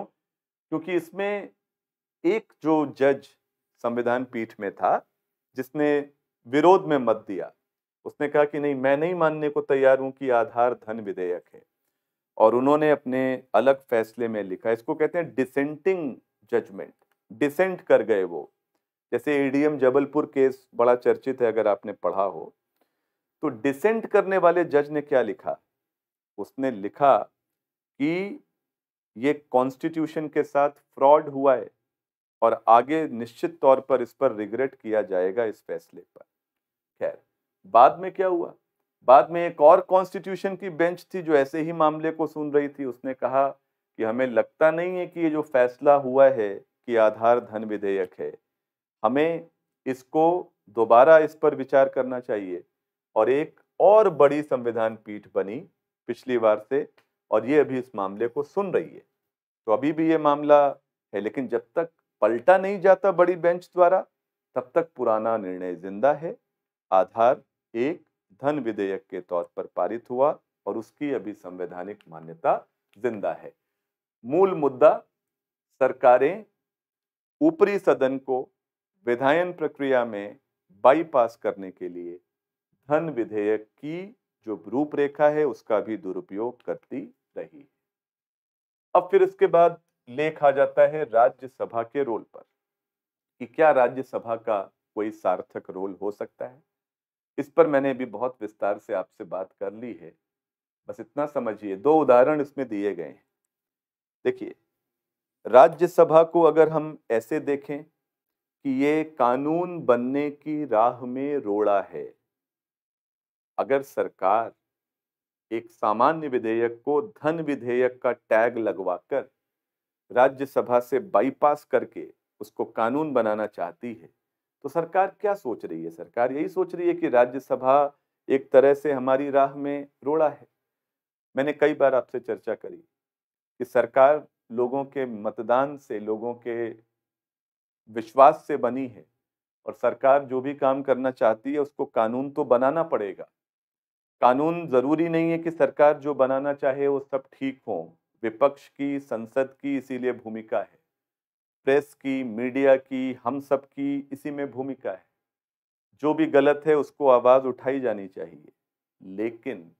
क्योंकि इसमें एक जो जज संविधान पीठ में था जिसने विरोध में मत दिया, उसने कहा कि नहीं, मैं नहीं मानने को तैयार हूं कि आधार धन विधेयक है, और उन्होंने अपने अलग फैसले में लिखा। इसको कहते हैं डिसेंटिंग जजमेंट, डिसेंट कर गए वो। जैसे ईडीएम जबलपुर केस बड़ा चर्चित है, अगर आपने पढ़ा हो तो डिसेंट करने वाले जज ने क्या लिखा, उसने लिखा कि ये कॉन्स्टिट्यूशन के साथ फ्रॉड हुआ है और आगे निश्चित तौर पर इस पर रिग्रेट किया जाएगा इस फैसले पर। खैर बाद में क्या हुआ, बाद में एक और कॉन्स्टिट्यूशन की बेंच थी जो ऐसे ही मामले को सुन रही थी, उसने कहा कि हमें लगता नहीं है कि ये जो फैसला हुआ है कि आधार धन विधेयक है, हमें इसको दोबारा इस पर विचार करना चाहिए। और एक और बड़ी संविधान पीठ बनी पिछली बार से, और ये अभी इस मामले को सुन रही है। तो अभी भी ये मामला है, लेकिन जब तक पलटा नहीं जाता बड़ी बेंच द्वारा तब तक पुराना निर्णय जिंदा है। आधार एक धन विधेयक के तौर पर पारित हुआ और उसकी अभी संवैधानिक मान्यता जिंदा है। मूल मुद्दा, सरकारें ऊपरी सदन को विधायन प्रक्रिया में बाईपास करने के लिए धन विधेयक की जो रूपरेखा है उसका भी दुरुपयोग करती रही है। अब फिर इसके बाद लेख आ जाता है राज्यसभा के रोल पर कि क्या राज्यसभा का कोई सार्थक रोल हो सकता है। इस पर मैंने भी बहुत विस्तार से आपसे बात कर ली है, बस इतना समझिए, दो उदाहरण इसमें दिए गए हैं। देखिए, राज्यसभा को अगर हम ऐसे देखें कि ये कानून बनने की राह में रोड़ा है, अगर सरकार एक सामान्य विधेयक को धन विधेयक का टैग लगवाकर राज्यसभा से बाईपास करके उसको कानून बनाना चाहती है, तो सरकार क्या सोच रही है? सरकार यही सोच रही है कि राज्यसभा एक तरह से हमारी राह में रोड़ा है। मैंने कई बार आपसे चर्चा करी कि सरकार लोगों के मतदान से, लोगों के विश्वास से बनी है, और सरकार जो भी काम करना चाहती है उसको कानून तो बनाना पड़ेगा। कानून ज़रूरी नहीं है कि सरकार जो बनाना चाहे वो सब ठीक हो। विपक्ष की, संसद की इसीलिए भूमिका है, प्रेस की, मीडिया की, हम सब की इसी में भूमिका है। जो भी गलत है उसको आवाज़ उठाई जानी चाहिए। लेकिन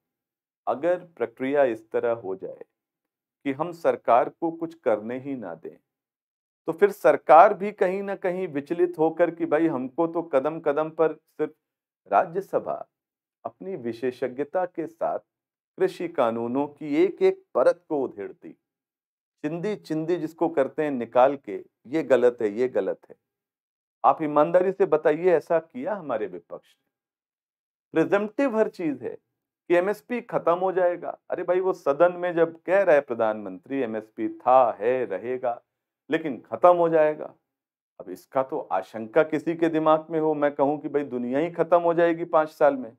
अगर प्रक्रिया इस तरह हो जाए कि हम सरकार को कुछ करने ही ना दें, तो फिर सरकार भी कहीं ना कहीं विचलित होकर कि भाई हमको तो कदम कदम पर सिर्फ, राज्यसभा अपनी विशेषज्ञता के साथ कृषि कानूनों की एक एक परत को उधेड़ती, चिंदी चिंदी जिसको करते हैं निकाल के, ये गलत है, ये गलत है। आप ईमानदारी से बताइए ऐसा किया हमारे विपक्ष ने? प्रिजम्पटिव हर चीज है कि एमएसपी खत्म हो जाएगा। अरे भाई, वो सदन में जब कह रहा है प्रधानमंत्री एमएसपी था, है, रहेगा, लेकिन खत्म हो जाएगा। अब इसका तो आशंका किसी के दिमाग में हो, मैं कहूं कि भाई दुनिया ही खत्म हो जाएगी 5 साल में,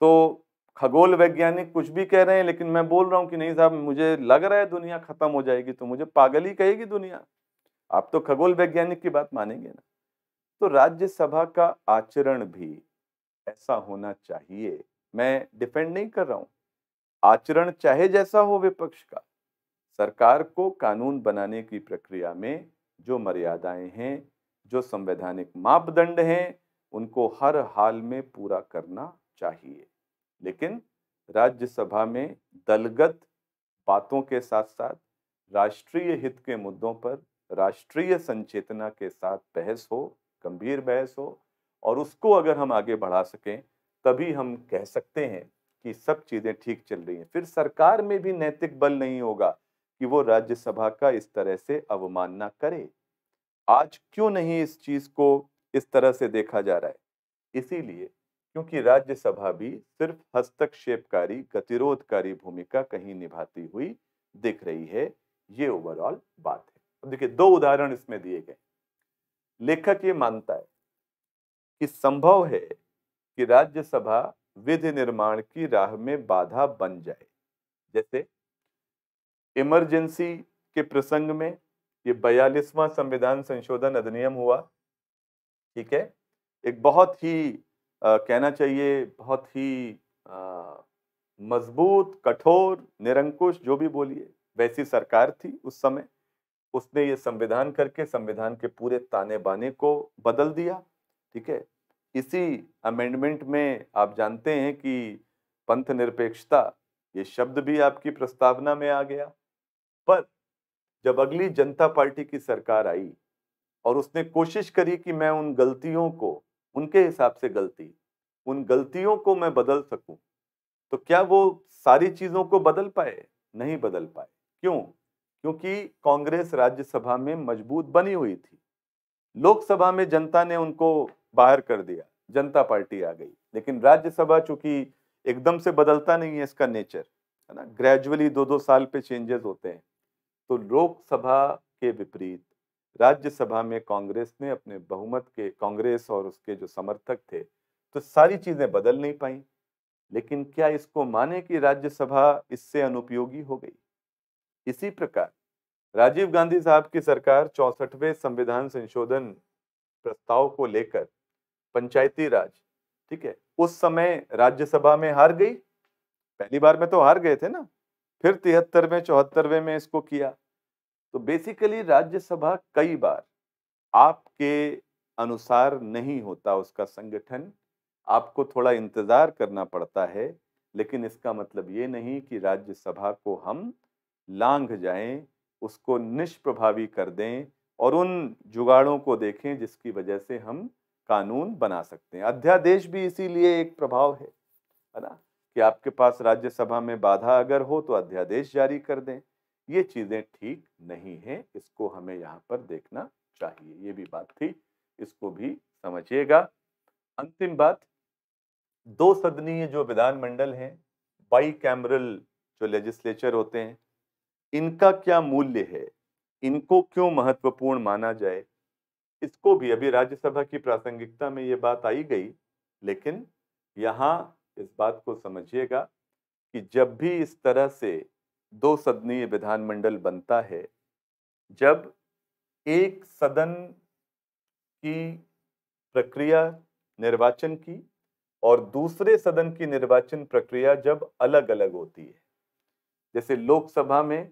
तो खगोल वैज्ञानिक कुछ भी कह रहे हैं, लेकिन मैं बोल रहा हूं कि नहीं साहब, मुझे लग रहा है दुनिया खत्म हो जाएगी, तो मुझे पागल ही कहेगी दुनिया, आप तो खगोल वैज्ञानिक की बात मानेंगे ना। तो राज्यसभा का आचरण भी ऐसा होना चाहिए। मैं डिफेंड नहीं कर रहा हूँ, आचरण चाहे जैसा हो विपक्ष का, सरकार को कानून बनाने की प्रक्रिया में जो मर्यादाएं हैं, जो संवैधानिक मापदंड हैं, उनको हर हाल में पूरा करना चाहिए। लेकिन राज्यसभा में दलगत बातों के साथ साथ राष्ट्रीय हित के मुद्दों पर राष्ट्रीय संचेतना के साथ बहस हो, गंभीर बहस हो, और उसको अगर हम आगे बढ़ा सकें तभी हम कह सकते हैं कि सब चीज़ें ठीक चल रही हैं। फिर सरकार में भी नैतिक बल नहीं होगा कि वो राज्यसभा का इस तरह से अवमानना करे। आज क्यों नहीं इस चीज़ को इस तरह से देखा जा रहा है? इसीलिए क्योंकि राज्यसभा भी सिर्फ हस्तक्षेपकारी, गतिरोधकारी भूमिका कहीं निभाती हुई दिख रही है। ये ओवरऑल बात है। देखिए, दो उदाहरण इसमें दिए गए। लेखक ये मानता है कि संभव है कि राज्यसभा विधि निर्माण की राह में बाधा बन जाए। जैसे इमरजेंसी के प्रसंग में ये 42वां संविधान संशोधन अधिनियम हुआ, ठीक है। एक बहुत ही कहना चाहिए बहुत ही मजबूत, कठोर, निरंकुश, जो भी बोलिए, वैसी सरकार थी उस समय। उसने ये संविधान करके संविधान के पूरे ताने बाने को बदल दिया, ठीक है। इसी अमेंडमेंट में आप जानते हैं कि पंथ निरपेक्षता ये शब्द भी आपकी प्रस्तावना में आ गया। पर जब अगली जनता पार्टी की सरकार आई और उसने कोशिश करी कि मैं उन गलतियों को, उनके हिसाब से गलती, उन गलतियों को मैं बदल सकूं, तो क्या वो सारी चीज़ों को बदल पाए? नहीं बदल पाए। क्यों? क्योंकि कांग्रेस राज्यसभा में मजबूत बनी हुई थी, लोकसभा में जनता ने उनको बाहर कर दिया, जनता पार्टी आ गई। लेकिन राज्यसभा चूंकि एकदम से बदलता नहीं है इसका नेचर, है ना, ग्रेजुअली 2-2 साल पे चेंजेस होते हैं, तो लोकसभा के विपरीत राज्यसभा में कांग्रेस ने अपने बहुमत के, कांग्रेस और उसके जो समर्थक थे, तो सारी चीज़ें बदल नहीं पाई। लेकिन क्या इसको माने कि राज्यसभा इससे अनुपयोगी हो गई? इसी प्रकार राजीव गांधी साहब की सरकार 64वें संविधान संशोधन प्रस्ताव को लेकर पंचायती राज, ठीक है, उस समय राज्यसभा में हार गई। पहली बार में तो हार गए थे ना, फिर 73वें 74वें में इसको किया। तो बेसिकली राज्यसभा कई बार आपके अनुसार नहीं होता, उसका संगठन आपको थोड़ा इंतजार करना पड़ता है। लेकिन इसका मतलब ये नहीं कि राज्यसभा को हम लांघ जाएं, उसको निष्प्रभावी कर दें और उन जुगाड़ों को देखें जिसकी वजह से हम कानून बना सकते हैं। अध्यादेश भी इसीलिए एक प्रभाव है ना, कि आपके पास राज्यसभा में बाधा अगर हो तो अध्यादेश जारी कर दें। ये चीज़ें ठीक नहीं हैं, इसको हमें यहाँ पर देखना चाहिए। ये भी बात थी, इसको भी समझिएगा। अंतिम बात, 2 सदनीय जो विधानमंडल हैं, बाई कैमरल जो लेजिस्लेचर होते हैं, इनका क्या मूल्य है, इनको क्यों महत्वपूर्ण माना जाए, इसको भी अभी राज्यसभा की प्रासंगिकता में ये बात आई गई। लेकिन यहाँ इस बात को समझिएगा कि जब भी इस तरह से 2 सदनीय विधानमंडल बनता है, जब एक सदन की प्रक्रिया निर्वाचन की और दूसरे सदन की निर्वाचन प्रक्रिया जब अलग अलग होती है, जैसे लोकसभा में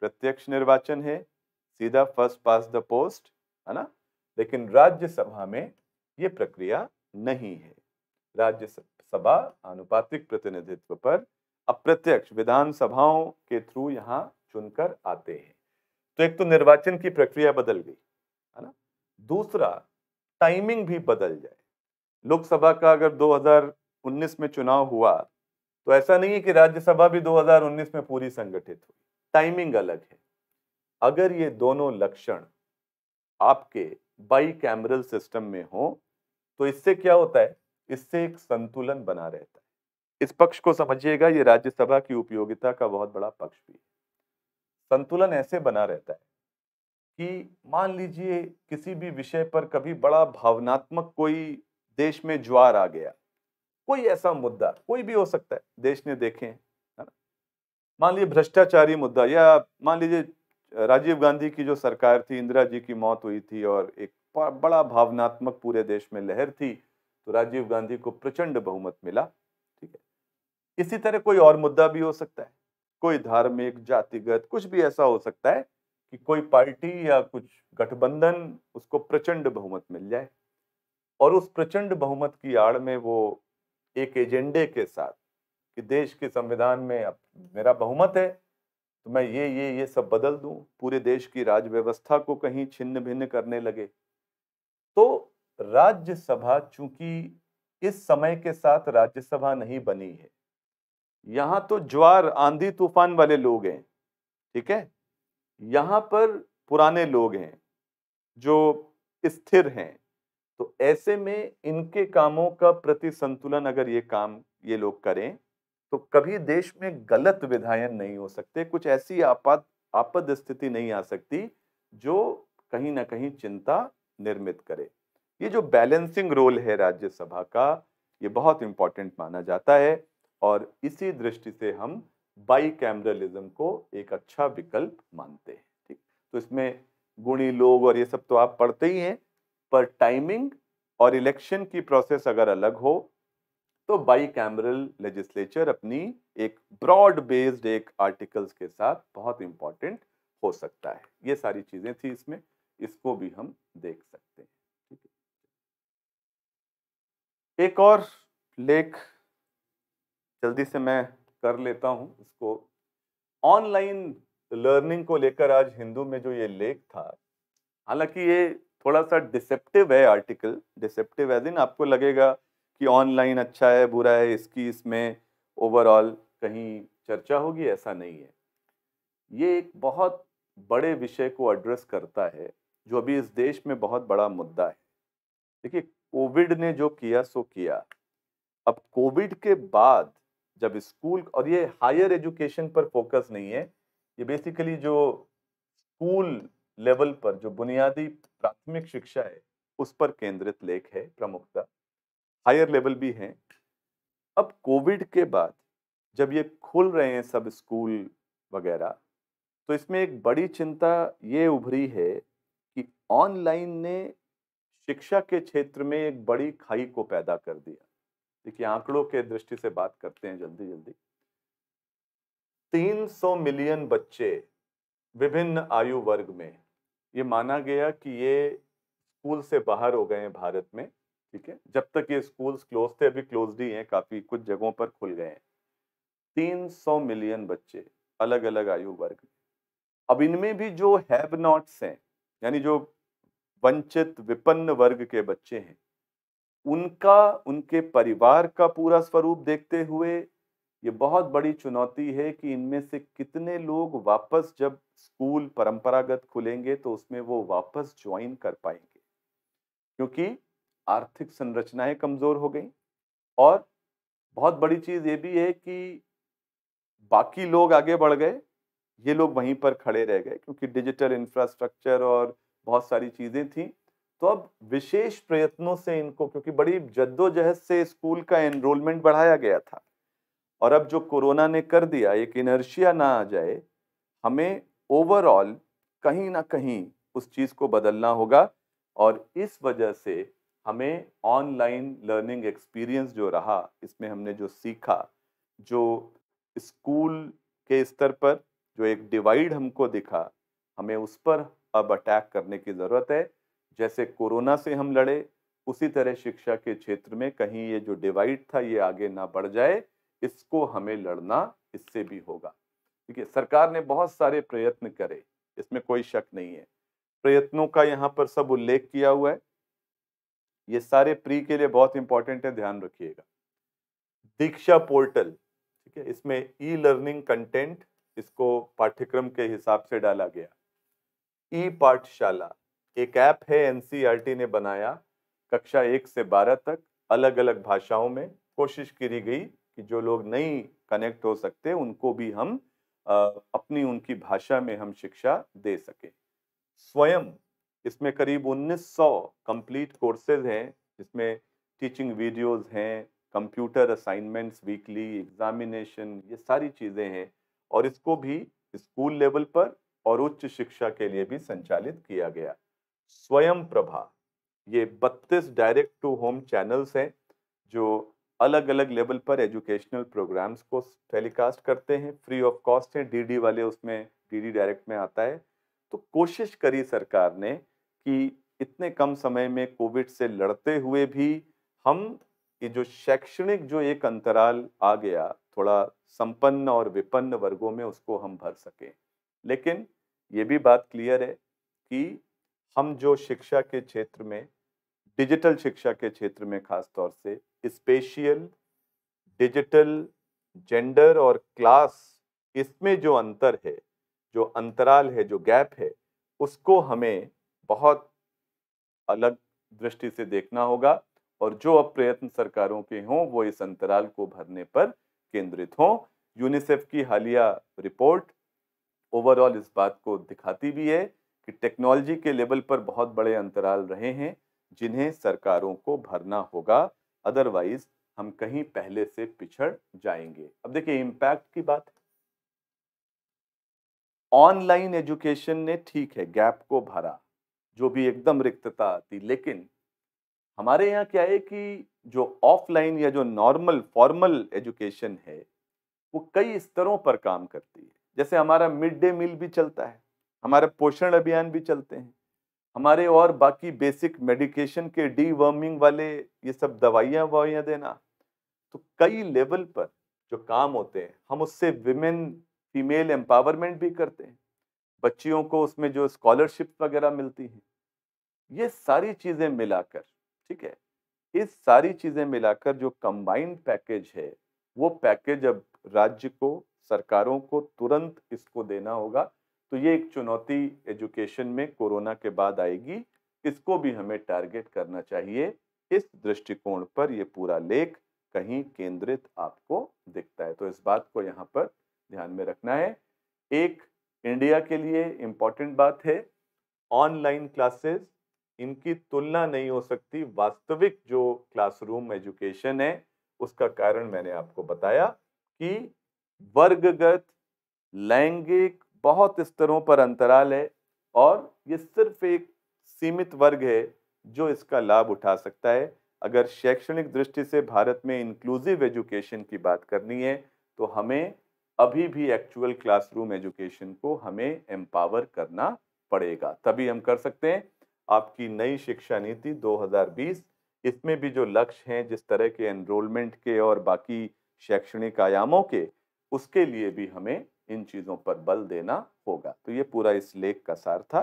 प्रत्यक्ष निर्वाचन है, सीधा फर्स्ट पास द पोस्ट, है ना, लेकिन राज्यसभा में ये प्रक्रिया नहीं है। राज्यसभा आनुपातिक प्रतिनिधित्व पर अप्रत्यक्ष विधानसभाओं के थ्रू यहाँ चुनकर आते हैं। तो एक तो निर्वाचन की प्रक्रिया बदल गई, है ना, दूसरा टाइमिंग भी बदल जाए। लोकसभा का अगर 2019 में चुनाव हुआ तो ऐसा नहीं है कि राज्यसभा भी 2019 में पूरी संगठित हुई, टाइमिंग अलग है। अगर ये दोनों लक्षण आपके बाई कैमरल सिस्टम में हो तो इससे क्या होता है, इससे एक संतुलन बना रहता है। इस पक्ष को समझिएगा, ये राज्यसभा की उपयोगिता का बहुत बड़ा पक्ष भी है। संतुलन ऐसे बना रहता है कि मान लीजिए किसी भी विषय पर कभी बड़ा भावनात्मक कोई देश में ज्वार आ गया, कोई ऐसा मुद्दा, कोई भी हो सकता है, देश ने देखे हैं, मान लीजिए भ्रष्टाचारी मुद्दा, या मान लीजिए राजीव गांधी की जो सरकार थी, इंदिरा जी की मौत हुई थी और एक बड़ा भावनात्मक पूरे देश में लहर थी, तो राजीव गांधी को प्रचंड बहुमत मिला, ठीक है। इसी तरह कोई और मुद्दा भी हो सकता है, कोई धार्मिक, जातिगत, कुछ भी ऐसा हो सकता है कि कोई पार्टी या कुछ गठबंधन, उसको प्रचंड बहुमत मिल जाए और उस प्रचंड बहुमत की आड़ में वो एक एजेंडे के साथ कि देश के संविधान में अब मेरा बहुमत है तो मैं ये सब बदल दूं, पूरे देश की राज्य व्यवस्था को कहीं छिन्न भिन्न करने लगे। तो राज्यसभा चूंकि इस समय के साथ राज्यसभा नहीं बनी है, यहाँ तो ज्वार, आंधी, तूफान वाले लोग हैं, ठीक है, यहाँ पर पुराने लोग हैं जो स्थिर हैं। तो ऐसे में इनके कामों का प्रति संतुलन अगर ये काम ये लोग करें तो कभी देश में गलत विधायन नहीं हो सकते, कुछ ऐसी आपद स्थिति नहीं आ सकती जो कहीं ना कहीं चिंता निर्मित करे। ये जो बैलेंसिंग रोल है राज्यसभा का, ये बहुत इम्पोर्टेंट माना जाता है और इसी दृष्टि से हम बाई कैमरलिज्म को एक अच्छा विकल्प मानते हैं, ठीक। तो इसमें गुणी लोग और ये सब तो आप पढ़ते ही हैं, पर टाइमिंग और इलेक्शन की प्रोसेस अगर अलग हो तो बाईकैमरल लेजिस्लेचर अपनी एक ब्रॉड बेस्ड एक आर्टिकल्स के साथ बहुत इंपॉर्टेंट हो सकता है। ये सारी चीज़ें थी इसमें, इसको भी हम देख सकते हैं। ठीक है, एक और लेख जल्दी से मैं कर लेता हूं इसको। ऑनलाइन लर्निंग को लेकर आज हिंदू में जो ये लेख था, हालांकि ये थोड़ा सा डिसेप्टिव है आर्टिकल, डिसेप्टिव एज इन आपको लगेगा कि ऑनलाइन अच्छा है बुरा है, इसकी इसमें ओवरऑल कहीं चर्चा होगी, ऐसा नहीं है। ये एक बहुत बड़े विषय को एड्रेस करता है जो अभी इस देश में बहुत बड़ा मुद्दा है। देखिए, कोविड ने जो किया सो किया, अब कोविड के बाद जब स्कूल, और ये हायर एजुकेशन पर फोकस नहीं है, ये बेसिकली जो स्कूल लेवल पर जो बुनियादी प्राथमिक शिक्षा है उस पर केंद्रित लेख है प्रमुखता, हायर लेवल भी हैं। अब कोविड के बाद जब ये खुल रहे हैं सब स्कूल वगैरह, तो इसमें एक बड़ी चिंता ये उभरी है कि ऑनलाइन ने शिक्षा के क्षेत्र में एक बड़ी खाई को पैदा कर दिया। देखिए, आंकड़ों के दृष्टि से बात करते हैं जल्दी जल्दी। 300 मिलियन बच्चे विभिन्न आयु वर्ग में, ये माना गया कि ये स्कूल से बाहर हो गए हैं भारत में। ठीक है, जब तक ये स्कूल्स क्लोज थे, अभी क्लोज ही हैं, काफ़ी कुछ जगहों पर खुल गए हैं। 300 मिलियन बच्चे अलग अलग आयु वर्ग में। अब इनमें भी जो हैव नॉट्स हैं, यानी जो वंचित विपन्न वर्ग के बच्चे हैं, उनका, उनके परिवार का पूरा स्वरूप देखते हुए ये बहुत बड़ी चुनौती है कि इनमें से कितने लोग वापस जब स्कूल परंपरागत खुलेंगे तो उसमें वो वापस ज्वाइन कर पाएंगे, क्योंकि आर्थिक संरचनाएं कमज़ोर हो गई। और बहुत बड़ी चीज़ ये भी है कि बाकी लोग आगे बढ़ गए, ये लोग वहीं पर खड़े रह गए, क्योंकि डिजिटल इंफ्रास्ट्रक्चर और बहुत सारी चीज़ें थीं। तो अब विशेष प्रयत्नों से इनको, क्योंकि बड़ी जद्दोजहद से स्कूल का एनरोलमेंट बढ़ाया गया था, और अब जो कोरोना ने कर दिया, एक इनर्शिया ना आ जाए, हमें ओवरऑल कहीं ना कहीं उस चीज़ को बदलना होगा। और इस वजह से हमें ऑनलाइन लर्निंग एक्सपीरियंस जो रहा, इसमें हमने जो सीखा, जो स्कूल के स्तर पर जो एक डिवाइड हमको दिखा, हमें उस पर अब अटैक करने की ज़रूरत है। जैसे कोरोना से हम लड़े, उसी तरह शिक्षा के क्षेत्र में कहीं ये जो डिवाइड था ये आगे ना बढ़ जाए, इसको हमें लड़ना इससे भी होगा। ठीक है, सरकार ने बहुत सारे प्रयत्न करे, इसमें कोई शक नहीं है, प्रयत्नों का यहाँ पर सब उल्लेख किया हुआ है। ये सारे प्री के लिए बहुत इंपॉर्टेंट है, ध्यान रखिएगा। दीक्षा पोर्टल, ठीक है, इसमें ई लर्निंग कंटेंट, इसको पाठ्यक्रम के हिसाब से डाला गया। ई पाठशाला, एक ऐप है एनसीईआरटी ने बनाया, कक्षा 1 से 12 तक अलग अलग भाषाओं में कोशिश की गई कि जो लोग नहीं कनेक्ट हो सकते उनको भी हम अपनी उनकी भाषा में हम शिक्षा दे सकें। स्वयं, इसमें करीब 1900 कंप्लीट कोर्सेज हैं, जिसमें टीचिंग वीडियोस हैं, कंप्यूटर असाइनमेंट्स, वीकली एग्जामिनेशन, ये सारी चीज़ें हैं, और इसको भी स्कूल लेवल पर और उच्च शिक्षा के लिए भी संचालित किया गया। स्वयं प्रभा, ये 32 डायरेक्ट टू होम चैनल्स हैं जो अलग अलग लेवल पर एजुकेशनल प्रोग्राम्स को टेलीकास्ट करते हैं, फ्री ऑफ कॉस्ट है, डीडी वाले उसमें, डीडी डायरेक्ट में आता है। तो कोशिश करी सरकार ने कि इतने कम समय में कोविड से लड़ते हुए भी हम ये जो शैक्षणिक जो एक अंतराल आ गया थोड़ा संपन्न और विपन्न वर्गों में, उसको हम भर सकें। लेकिन ये भी बात क्लियर है कि हम जो शिक्षा के क्षेत्र में, डिजिटल शिक्षा के क्षेत्र में खासतौर से स्पेशियल, डिजिटल, जेंडर और क्लास, इसमें जो अंतर है, जो अंतराल है, जो गैप है, उसको हमें बहुत अलग दृष्टि से देखना होगा। और जो अब प्रयत्न सरकारों के हों वो इस अंतराल को भरने पर केंद्रित हों। यूनिसेफ की हालिया रिपोर्ट ओवरऑल इस बात को दिखाती भी है कि टेक्नोलॉजी के लेवल पर बहुत बड़े अंतराल रहे हैं जिन्हें सरकारों को भरना होगा, अदरवाइज हम कहीं पहले से पिछड़ जाएंगे। अब देखिए, इम्पैक्ट की बात, ऑनलाइन एजुकेशन ने ठीक है गैप को भरा, जो भी एकदम रिक्तता आती, लेकिन हमारे यहाँ क्या है कि जो ऑफलाइन या जो नॉर्मल फॉर्मल एजुकेशन है वो कई स्तरों पर काम करती है। जैसे हमारा मिड डे मील भी चलता है, हमारे पोषण अभियान भी चलते हैं, हमारे और बाकी बेसिक मेडिकेशन के डीवर्मिंग वाले ये सब दवाइयाँ देना, तो कई लेवल पर जो काम होते हैं हम उससे विमेन फीमेल एम्पावरमेंट भी करते हैं, बच्चियों को उसमें जो स्कॉलरशिप वगैरह मिलती हैं, ये सारी चीज़ें मिलाकर, ठीक है, इस सारी चीज़ें मिलाकर जो कंबाइंड पैकेज है वो पैकेज अब राज्य को, सरकारों को तुरंत इसको देना होगा। तो ये एक चुनौती एजुकेशन में कोरोना के बाद आएगी, इसको भी हमें टारगेट करना चाहिए। इस दृष्टिकोण पर ये पूरा लेख कहीं केंद्रित आपको दिखता है, तो इस बात को यहाँ पर ध्यान में रखना है। एक इंडिया के लिए इम्पॉर्टेंट बात है, ऑनलाइन क्लासेस, इनकी तुलना नहीं हो सकती वास्तविक जो क्लासरूम एजुकेशन है उसका। कारण मैंने आपको बताया कि वर्गगत, लैंगिक बहुत स्तरों पर अंतराल है और ये सिर्फ एक सीमित वर्ग है जो इसका लाभ उठा सकता है। अगर शैक्षणिक दृष्टि से भारत में इंक्लूसिव एजुकेशन की बात करनी है तो हमें अभी भी एक्चुअल क्लासरूम एजुकेशन को हमें एम्पावर करना पड़ेगा, तभी हम कर सकते हैं। आपकी नई शिक्षा नीति 2020, इसमें भी जो लक्ष्य हैं जिस तरह के एनरोलमेंट के और बाकी शैक्षणिक आयामों के, उसके लिए भी हमें इन चीज़ों पर बल देना होगा। तो ये पूरा इस लेख का सार था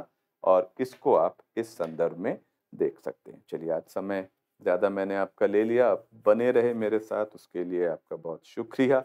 और इसको आप इस संदर्भ में देख सकते हैं। चलिए, आज समय ज़्यादा मैंने आपका ले लिया, बने रहे मेरे साथ, उसके लिए आपका बहुत शुक्रिया।